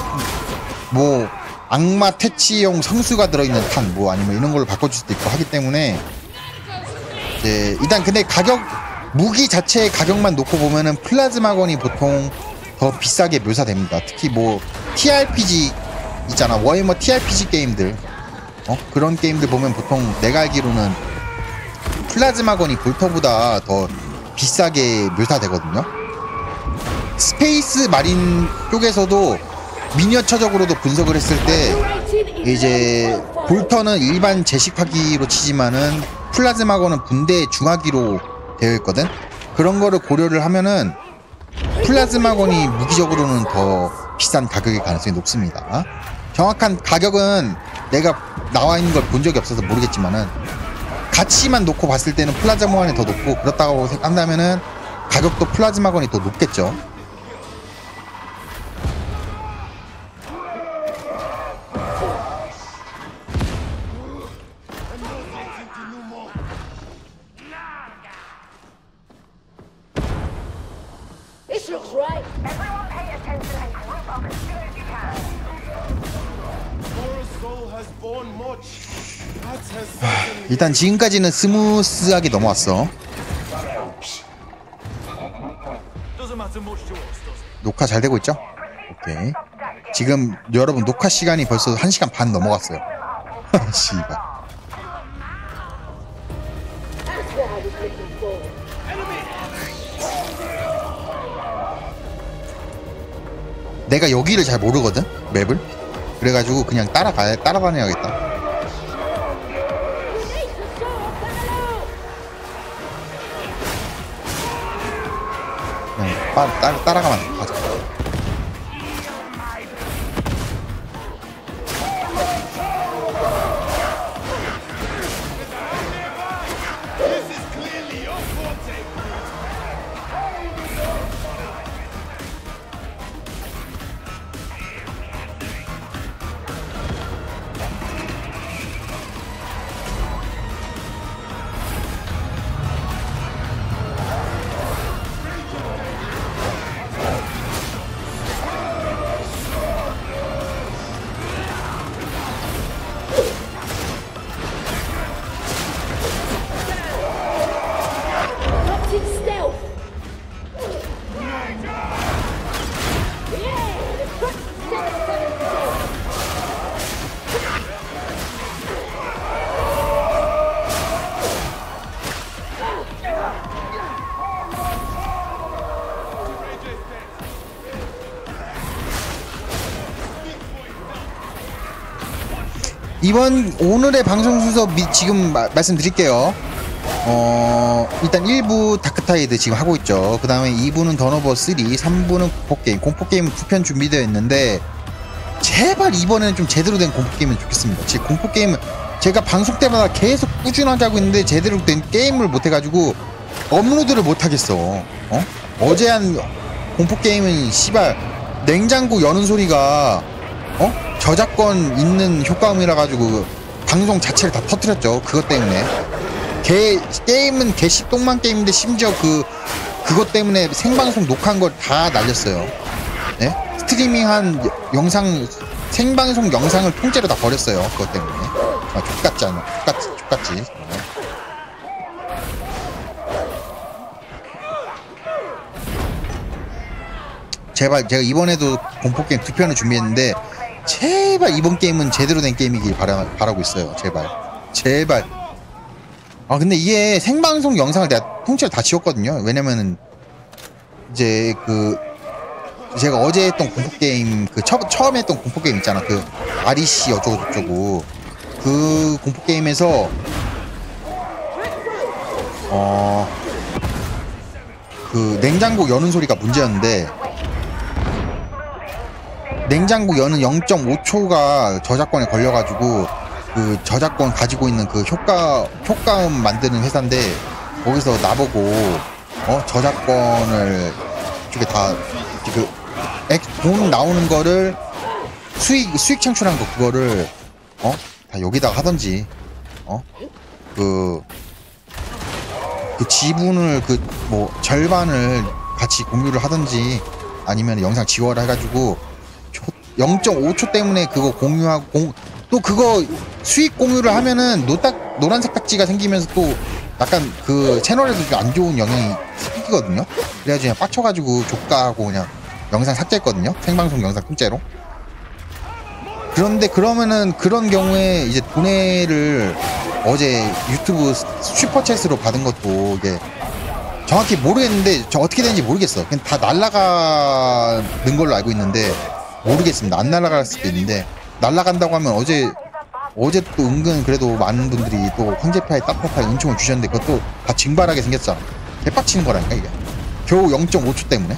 뭐 악마 퇴치용 성수가 들어있는 탄 뭐 아니면 이런 걸로 바꿔줄 수도 있고 하기 때문에 이제 일단 근데 가격 무기 자체의 가격만 놓고 보면은 플라즈마건이 보통 더 비싸게 묘사됩니다. 특히 뭐 TRPG 있잖아. 워해머 TRPG 게임들 그런 게임들 보면 보통 내가 알기로는 플라즈마건이 볼터보다 더 비싸게 묘사되거든요. 스페이스 마린 쪽에서도 미니어처적으로도 분석을 했을 때 이제 볼터는 일반 제식화기로 치지만은 플라즈마건은 분대 중화기로 되어 있거든. 그런 거를 고려를 하면은 플라즈마건이 무기적으로는 더 비싼 가격일 가능성이 높습니다. 정확한 가격은 내가 나와 있는 걸 본 적이 없어서 모르겠지만은 가치만 놓고 봤을 때는 플라즈마건이 더 높고, 그렇다고 생각한다면은 가격도 플라즈마건이 더 높겠죠. 일단 지금까지는 스무스하게 넘어왔어. 녹화 잘 되고 있죠? 오케이. 지금 여러분 녹화 시간이 벌써 1시간 반 넘어갔어요. 씨발. 내가 여기를 잘 모르거든? 맵을? 그래가지고 그냥 따라다녀야겠다. 따라가면 안 돼. 가자. 이번 오늘의 방송 순서 지금 말씀드릴게요. 일단 1부 다크타이드 지금 하고 있죠. 그 다음에 2부는 던오버 3, 3부는 공포게임. 공포게임은 2편 준비되어 있는데 제발 이번에는 좀 제대로 된 공포게임은 좋겠습니다. 지금 공포게임은 제가 방송 때마다 계속 꾸준하게 하고 있는데 제대로 된 게임을 못해가지고 업로드를 못하겠어. 어? 어제 한 공포게임은 씨발 냉장고 여는 소리가 어? 저작권 있는 효과음이라가지고 방송 자체를 다 터뜨렸죠. 그것 때문에. 게임은 개씹똥만 게임인데 심지어 그것 때문에 생방송 녹화한 걸 다 날렸어요. 네? 스트리밍한 생방송 영상을 통째로 다 버렸어요. 그것 때문에. 아, 족같지 않아. 족같지. 제발, 제가 이번에도 공포게임 2편을 준비했는데 제발 이번 게임은 제대로 된 게임이길 바라고 있어요. 제발. 아 근데 이게 생방송 영상을 내가 통째로 다 지웠거든요. 왜냐면은 이제 제가 어제 했던 공포게임 처음에 했던 공포게임 있잖아. 그 REC 어쩌고저쩌고 그 공포게임에서 그 냉장고 여는 소리가 문제였는데 냉장고 여는 0.5초가 저작권에 걸려가지고 그 저작권 가지고 있는 그 효과음 만드는 회사인데 거기서 나보고 저작권을 이쪽에 다 돈 나오는 거를 수익 창출한 거 그거를 다 여기다가 하던지 그 지분을 뭐 절반을 같이 공유를 하던지 아니면 영상 지워라 해가지고 0.5초 때문에 그거 공유하고 또 그거 수익 공유를 하면은 노란색 딱지가 생기면서 또 약간 그 채널에도 좀 안 좋은 영향이 생기거든요. 그래가지고 그냥 빡쳐가지고 족가하고 그냥 영상 삭제했거든요. 생방송 영상 통째로. 그런데 그러면은 그런 경우에 이제 돈을 어제 유튜브 슈퍼챗으로 받은 것도 이게 정확히 모르겠는데 저 어떻게 되는지 모르겠어. 그냥 다 날아가는 걸로 알고 있는데 모르겠습니다. 안 날아갈 수도 있는데 날아간다고 하면 어제 또 은근 그래도 많은 분들이 또 황제파에 따파파에 은총을 주셨는데 그것도 다 징발하게 생겼잖아. 개빡치는 거라니까 이게. 겨우 0.5초 때문에.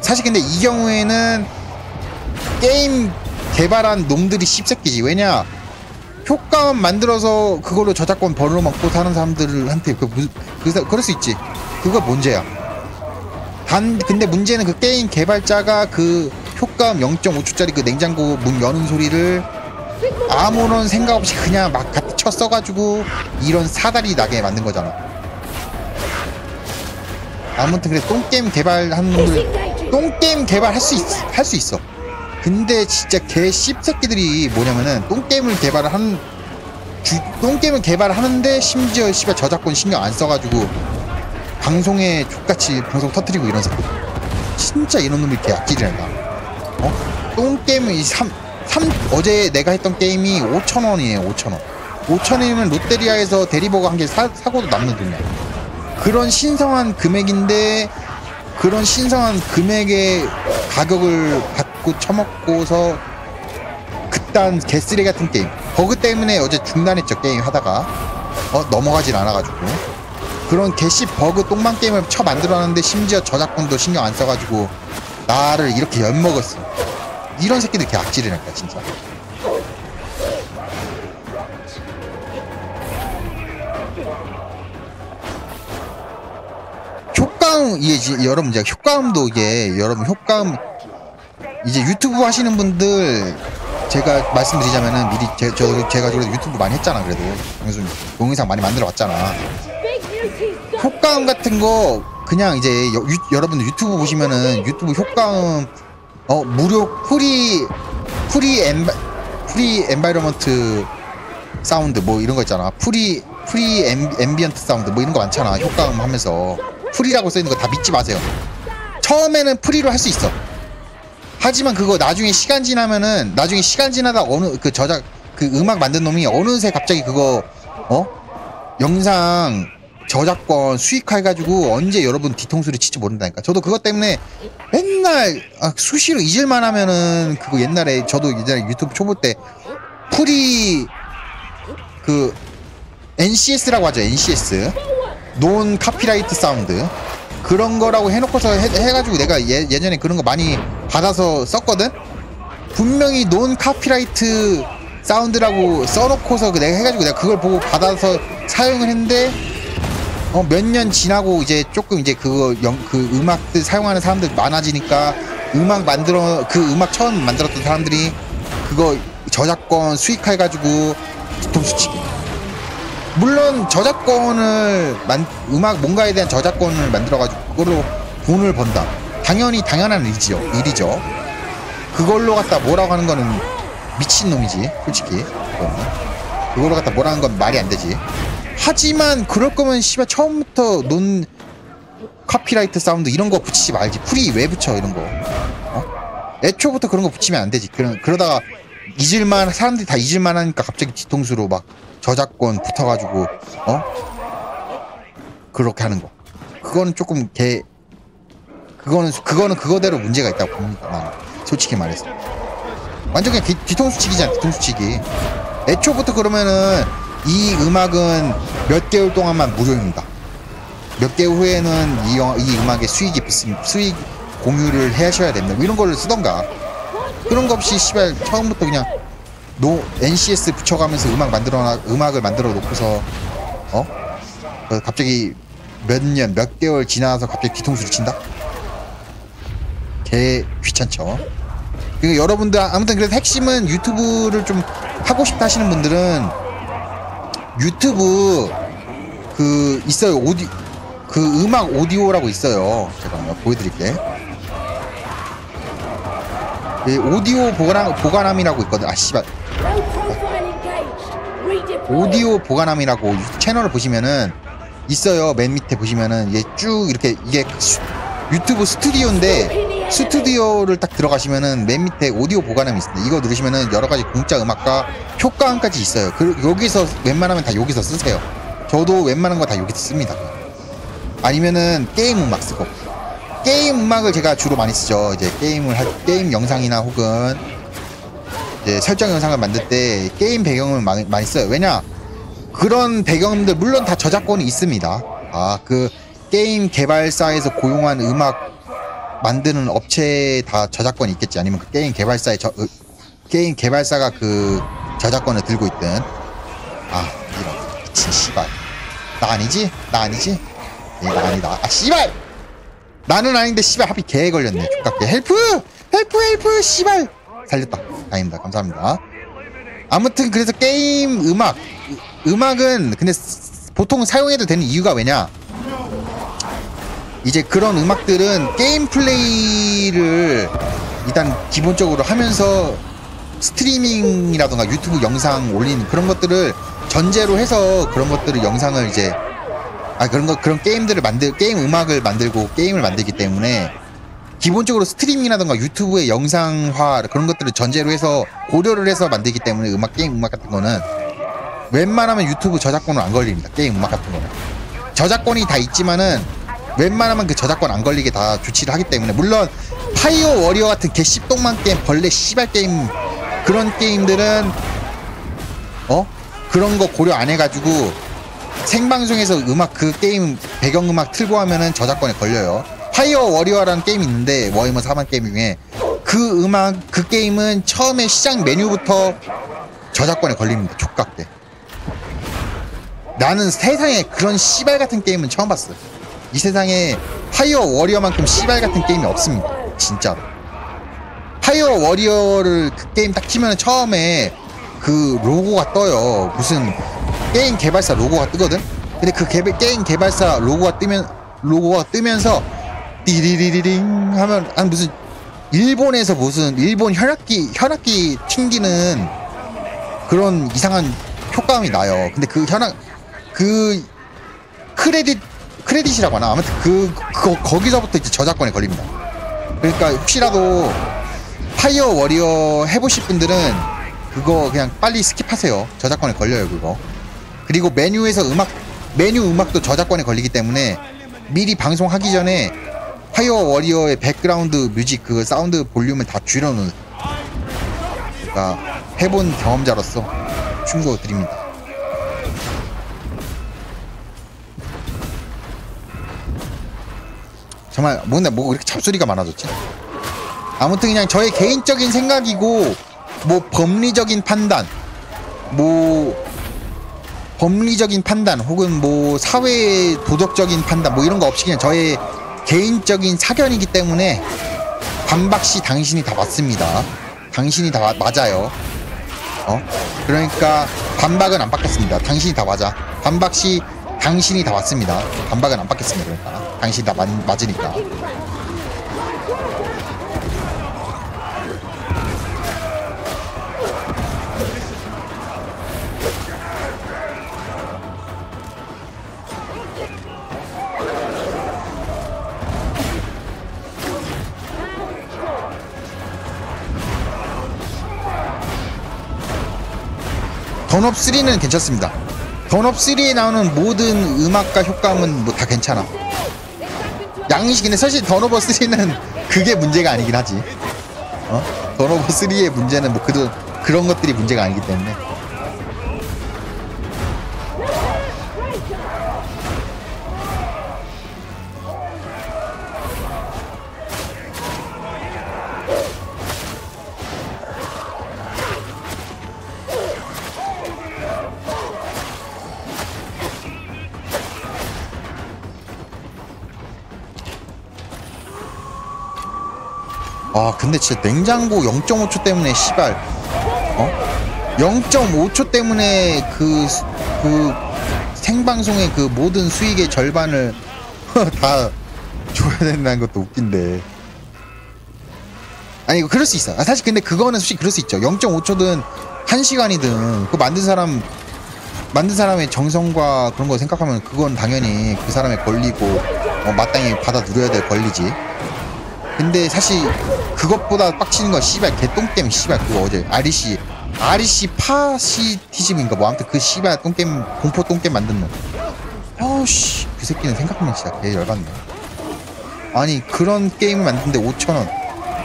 사실 근데 이 경우에는 게임 개발한 놈들이 씹새끼지. 왜냐 효과음 만들어서 그걸로 저작권 벌어먹고 사는 사람들한테 그럴 수 있지. 그거 문제야. 근데 문제는 그 게임 개발자가 그 효과음 0.5초짜리 그 냉장고 문 여는 소리를 아무런 생각 없이 그냥 막 갖다 쳐 써가지고 이런 사달이 나게 만든 거잖아. 아무튼 그래 똥게임 개발하는 놈들 똥게임 개발할 수 있어. 근데 진짜 개 씹새끼들이 뭐냐면은 똥게임을 개발하는데 심지어 씨발 저작권 신경 안 써가지고 방송에 족같이 방송 터뜨리고 이런 새끼들 진짜 이런 놈이 개 악질이란다. 어? 똥게임이 어제 내가 했던 게임이 5,000원이에요. 5,000원 5,000원이면 롯데리아에서 대리버거 한 개 사고도 남는 돈이야. 그런 신성한 금액인데 그런 신성한 금액의 가격을 받고 처먹고서 그딴 개쓰레 같은 게임 버그 때문에 어제 중단했죠. 게임 하다가 넘어가질 않아가지고 그런 개씨 버그 똥망 게임을 쳐 만들어놨는데 심지어 저작권도 신경 안 써가지고 나를 이렇게 엿먹었어. 이런 새끼들 개 악질이랄까 진짜. 효과음 이제 여러분 이제 효과음도 이게 여러분 효과음 이제 유튜브 하시는 분들 제가 말씀드리자면은 미리 제가 그래도 유튜브 많이 했잖아. 그래도 동영상 많이 만들어 왔잖아. 효과음 같은 거 그냥 이제 여러분들 유튜브 보시면은 유튜브 효과음 무료 프리 엔바이러먼트 사운드 뭐 이런 거 있잖아. 앰비언트 사운드 뭐 이런 거 많잖아. 효과음 하면서 프리라고 써 있는 거 다 믿지 마세요. 처음에는 프리로 할 수 있어. 하지만 그거 나중에 시간 지나다 어느 그 음악 만든 놈이 어느새 갑자기 그거 영상 저작권 수익화해가지고 언제 여러분 뒤통수를 칠지 모른다니까. 저도 그것 때문에 맨날 수시로 잊을만 하면은 그거 옛날에 저도 유튜브 초보 때 프리 그 NCS라고 하죠. NCS 논 카피라이트 사운드 그런 거라고 해놓고서 해가지고 내가 예전에 그런 거 많이 받아서 썼거든. 분명히 논 카피라이트 사운드라고 써놓고서 내가 해가지고 내가 그걸 보고 받아서 사용을 했는데 몇 년 지나고 이제 조금 이제 그 음악들 사용하는 사람들 많아지니까 음악 처음 만들었던 사람들이 그거 저작권 수익화해가지고 뒤통수치기. 물론 음악 뭔가에 대한 저작권을 만들어가지고 그걸로 돈을 번다. 당연히 당연한 일이죠. 그걸로 갖다 뭐라고 하는 거는 미친놈이지. 솔직히 그걸로 갖다 뭐라고 하는 건 말이 안 되지. 하지만 그럴 거면 씨발 처음부터 논 카피라이트 사운드 이런 거 붙이지 말지. 프리 왜 붙여 이런 거. 애초부터 그런 거 붙이면 안 되지. 그러다가 사람들이 다 잊을만 하니까 갑자기 뒤통수로 막 저작권 붙어가지고 그렇게 하는 거. 그거는 조금 그거는 그거대로 문제가 있다고 봅니다. 나는 솔직히 말해서 완전 그냥 뒤통수치기잖아. 뒤통수치기. 애초부터 그러면은 이 음악은 몇 개월 동안만 무료입니다. 몇 개월 후에는 이 음악의 수익이 붙습니다. 수익 공유를 하셔야 됩니다. 이런 걸 쓰던가. 그런 거 없이 씨발 처음부터 그냥 NCS 붙여가면서 음악을 만들어 놓고서 갑자기 몇 개월 지나서 갑자기 뒤통수를 친다? 개 귀찮죠. 그리고 여러분들 아무튼 그래서 핵심은 유튜브를 좀 하고 싶다 하시는 분들은 유튜브 그 있어요. 그 음악 오디오라고 있어요. 잠깐만요. 보여드릴게. 예, 오디오 보관함이라고 있거든. 씨발. 오디오 보관함이라고 채널을 보시면은 있어요. 맨 밑에 보시면은 얘 쭉 이렇게 이게 유튜브 스튜디오인데 스튜디오를 딱 들어가시면은 맨 밑에 오디오 보관함이 있습니다. 이거 누르시면은 여러 가지 공짜 음악과 효과음까지 있어요. 여기서 웬만하면 다 여기서 쓰세요. 저도 웬만한 거 다 여기서 씁니다. 아니면은 게임 음악 쓰고. 게임 음악을 제가 주로 많이 쓰죠. 이제 게임 영상이나 혹은 이제 설정 영상을 만들 때 게임 배경을 많이 써요. 왜냐? 그런 배경들 물론 다 저작권이 있습니다. 아, 그 게임 개발사에서 고용한 음악 만드는 업체에 다 저작권이 있겠지. 아니면 그 게임 개발사가 그 저작권을 들고 있든. 아, 이런 미친 씨발. 나 아니지? 나 아니지? 얘 나 아니다. 아, 씨발! 나는 아닌데 씨발 하필 개에 걸렸네. 족같게. 헬프! 헬프! 헬프! 씨발! 살렸다. 다행입니다. 감사합니다. 아무튼 그래서 게임 음악은 근데 보통 사용해도 되는 이유가 왜냐? 이제 그런 음악들은 게임 플레이를 일단 기본적으로 하면서 스트리밍이라던가 유튜브 영상 올린 그런 것들을 전제로 해서 그런 것들을 영상을 이제 그런 게임들을 게임 음악을 만들고 게임을 만들기 때문에 기본적으로 스트리밍이라던가 유튜브의 영상화 그런 것들을 전제로 해서 고려를 해서 만들기 때문에 게임 음악 같은 거는 웬만하면 유튜브 저작권은 안 걸립니다. 게임 음악 같은 거는 저작권이 다 있지만은 웬만하면 그 저작권 안 걸리게 다 조치를 하기 때문에. 물론 파이어 워리어 같은 개씹똥만 게임, 벌레 씨발 게임, 그런 게임들은 그런 거 고려 안 해가지고 생방송에서 그 게임 배경음악 틀고 하면은 저작권에 걸려요. 파이어 워리어라는 게임이 있는데 워해머 4만 게임 중에 그 게임은 처음에 시작 메뉴부터 저작권에 걸립니다. 족같게. 나는 세상에 그런 씨발 같은 게임은 처음 봤어요. 이 세상에 파이어 워리어만큼 씨발 같은 게임이 없습니다. 진짜로. 파이어 워리어를 그 게임 딱 키면 처음에 그 로고가 떠요. 무슨 게임 개발사 로고가 뜨거든? 근데 그 게임 개발사 로고가 뜨면서 띠리리리링 하면 무슨 일본에서 무슨 일본 현악기 튕기는 그런 이상한 효과음이 나요. 근데 그 크레딧이라고 하나? 아무튼 거기서부터 이제 저작권에 걸립니다. 그러니까 혹시라도 파이어 워리어 해보실 분들은 그거 그냥 빨리 스킵하세요. 저작권에 걸려요, 그거. 그리고 메뉴 음악도 저작권에 걸리기 때문에 미리 방송하기 전에 파이어 워리어의 백그라운드 뮤직 그 사운드 볼륨을 다 줄여놓는. 그러니까 해본 경험자로서 충고 드립니다. 정말 뭔데 이렇게 잡소리가 많아졌지? 아무튼 그냥 저의 개인적인 생각이고 법리적인 판단 혹은 사회의 도덕적인 판단 이런 거 없이 그냥 저의 개인적인 사견이기 때문에 반박시 당신이 다 맞습니다. 당신이 다 맞아요. 그러니까 반박은 안 받겠습니다. 당신이 다 맞아. 반박시 당신이 다 맞습니다. 반박은 안 받겠습니다. 그러니까 당신이 다 맞으니까. 던업3는 괜찮습니다. 던업3에 나오는 모든 음악과 효과음은 다 괜찮아. 양식인데 사실 던오버3는 그게 문제가 아니긴 하지. 던오버3의 문제는 그런 것들이 문제가 아니기 때문에. 아 근데 진짜 냉장고 0.5초 때문에 씨발 0.5초 때문에 그 생방송의 그 모든 수익의 절반을 다 줘야 된다는 것도 웃긴데. 아니 그럴 수 있어. 사실 근데 그거는 솔직히 그럴 수 있죠. 0.5초든 1시간이든 그 만든 사람의 정성과 그런 거 생각하면 그건 당연히 그 사람의 권리고 마땅히 받아 누려야 될 권리지. 근데 사실 그것보다 빡치는 건 씨발 개똥겜 씨발 그거 어제 REC 파시티즘인가 아무튼 그 씨발 똥겜 공포 똥겜 만든 놈 아우씨, 그 새끼는 생각하면 진짜 개 열받네. 아니 그런 게임을 만드는데 5,000원,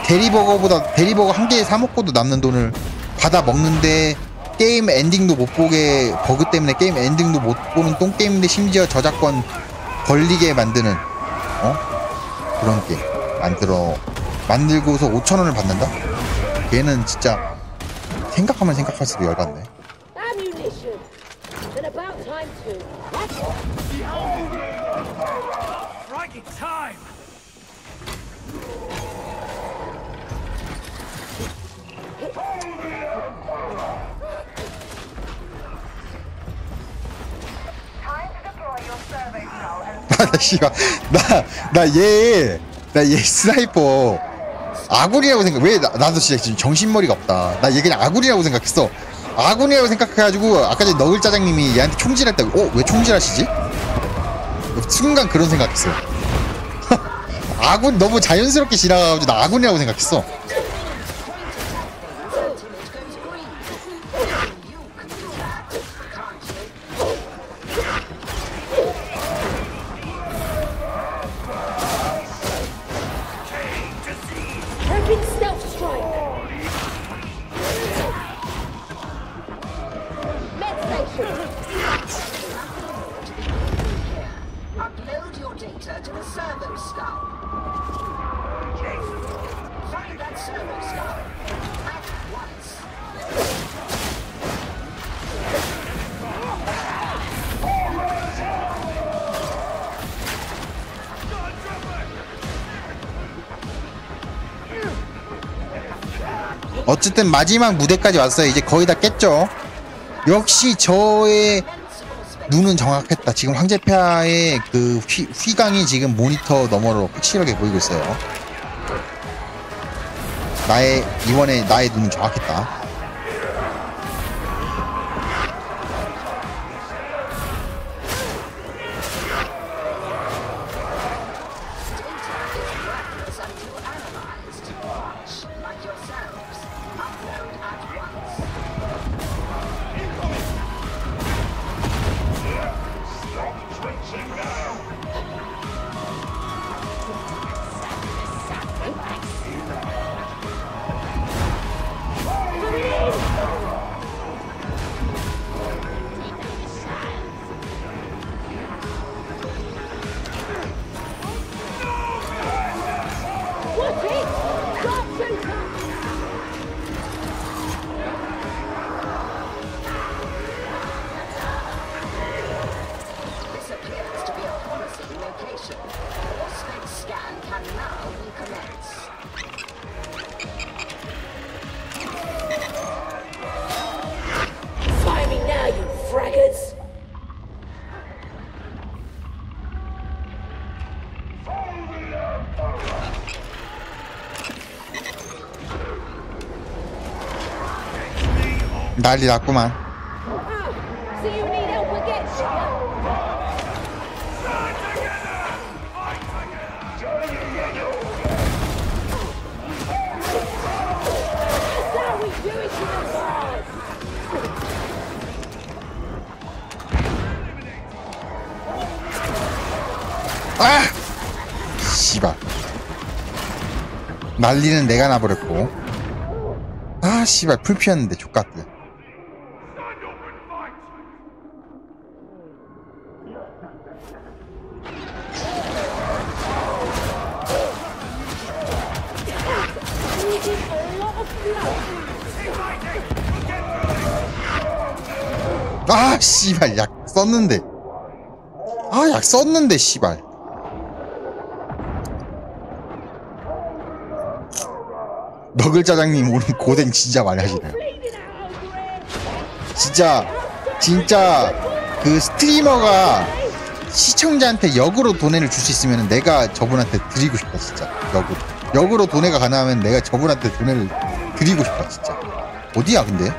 대리버거보다 대리버거 한 개 사먹고도 남는 돈을 받아 먹는데, 게임 엔딩도 못 보게, 버그 때문에 게임 엔딩도 못 보는 똥게임인데 심지어 저작권 걸리게 만드는, 어? 그런 게임 만들고서 5,000원을 받는다? 걔는 진짜 생각하면 생각할수록 열받네. 나 얘 스나이퍼 아군이라고 생각, 왜 나도 진짜 지금 정신머리가 없다. 나 얘 그냥 아군이라고 생각했어. 아군이라고 생각해가지고 아까 전에 너글짜장님이 얘한테 총질했다고, 어? 왜 총질하시지? 순간 그런 생각했어. 아군 너무 자연스럽게 지나가가지고 나 아군이라고 생각했어. 어쨌든 마지막 무대까지 왔어요. 이제 거의 다 깼죠. 역시 저의 눈은 정확했다. 지금 황제폐하의 그 휘강이 지금 모니터 너머로 확실하게 보이고 있어요. 이번에 나의 눈은 정확했다. 난리 났구만. 아! 씨발. 난리는 내가 나버렸고. 아, 씨발. 풀 피었는데 족같네. 아 씨발, 약 썼는데, 아 약 썼는데 씨발. 너글짜장님 오늘 고생 진짜 많이 하시네요. 진짜 그 스트리머가 시청자한테 역으로 돈을 줄 수 있으면 내가 저분한테 드리고 싶다 진짜. 역으로 돈에가 가능하면 내가 저분한테 돈을 드리고 싶다 진짜. 어디야 근데?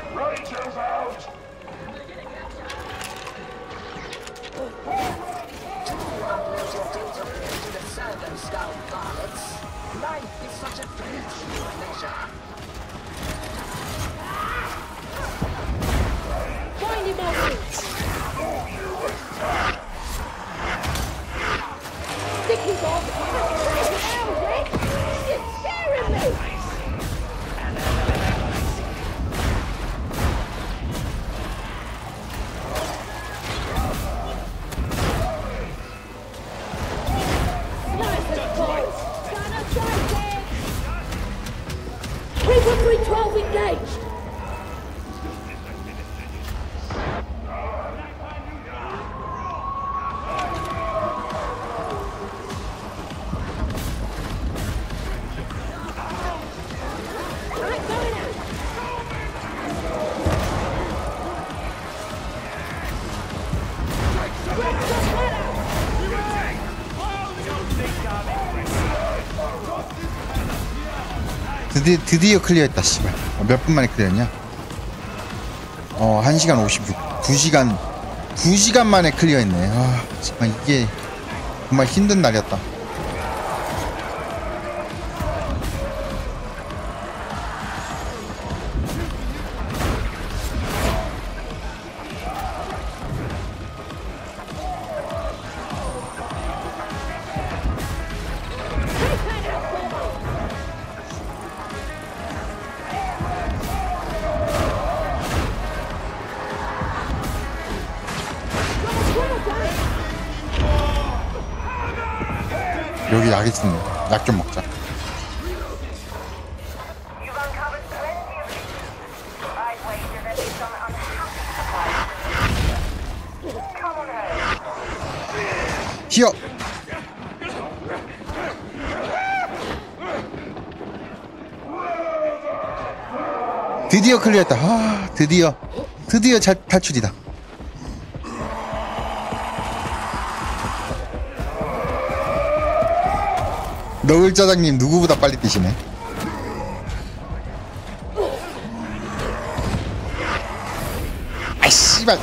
드디어 클리어했다. 씨발. 몇 분 만에 클리어했냐? 1시간 56. 2시간 만에 클리어했네. 아, 정말 이게 정말 힘든 날이었다. 약 좀 먹자. 히어. 드디어 클리어했다. 아, 드디어 탈출이다. 너글짜장님 누구보다 빨리 뛰시네. 아이 씨발.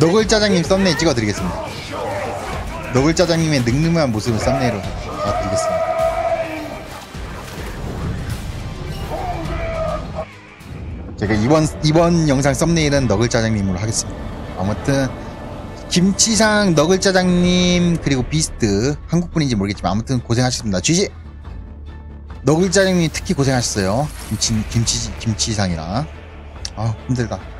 너글짜장님 썸네일 찍어드리겠습니다. 너글짜장님의 늠름한 모습을 썸네일로 드리겠습니다. 제가 이번 영상 썸네일은 너글짜장님으로 하겠습니다. 아무튼 김치상 너글짜장님 그리고 비스트 한국분인지 모르겠지만 아무튼 고생하셨습니다. GG! 너글짜장님 특히 고생하셨어요. 김치상이라. 아 힘들다.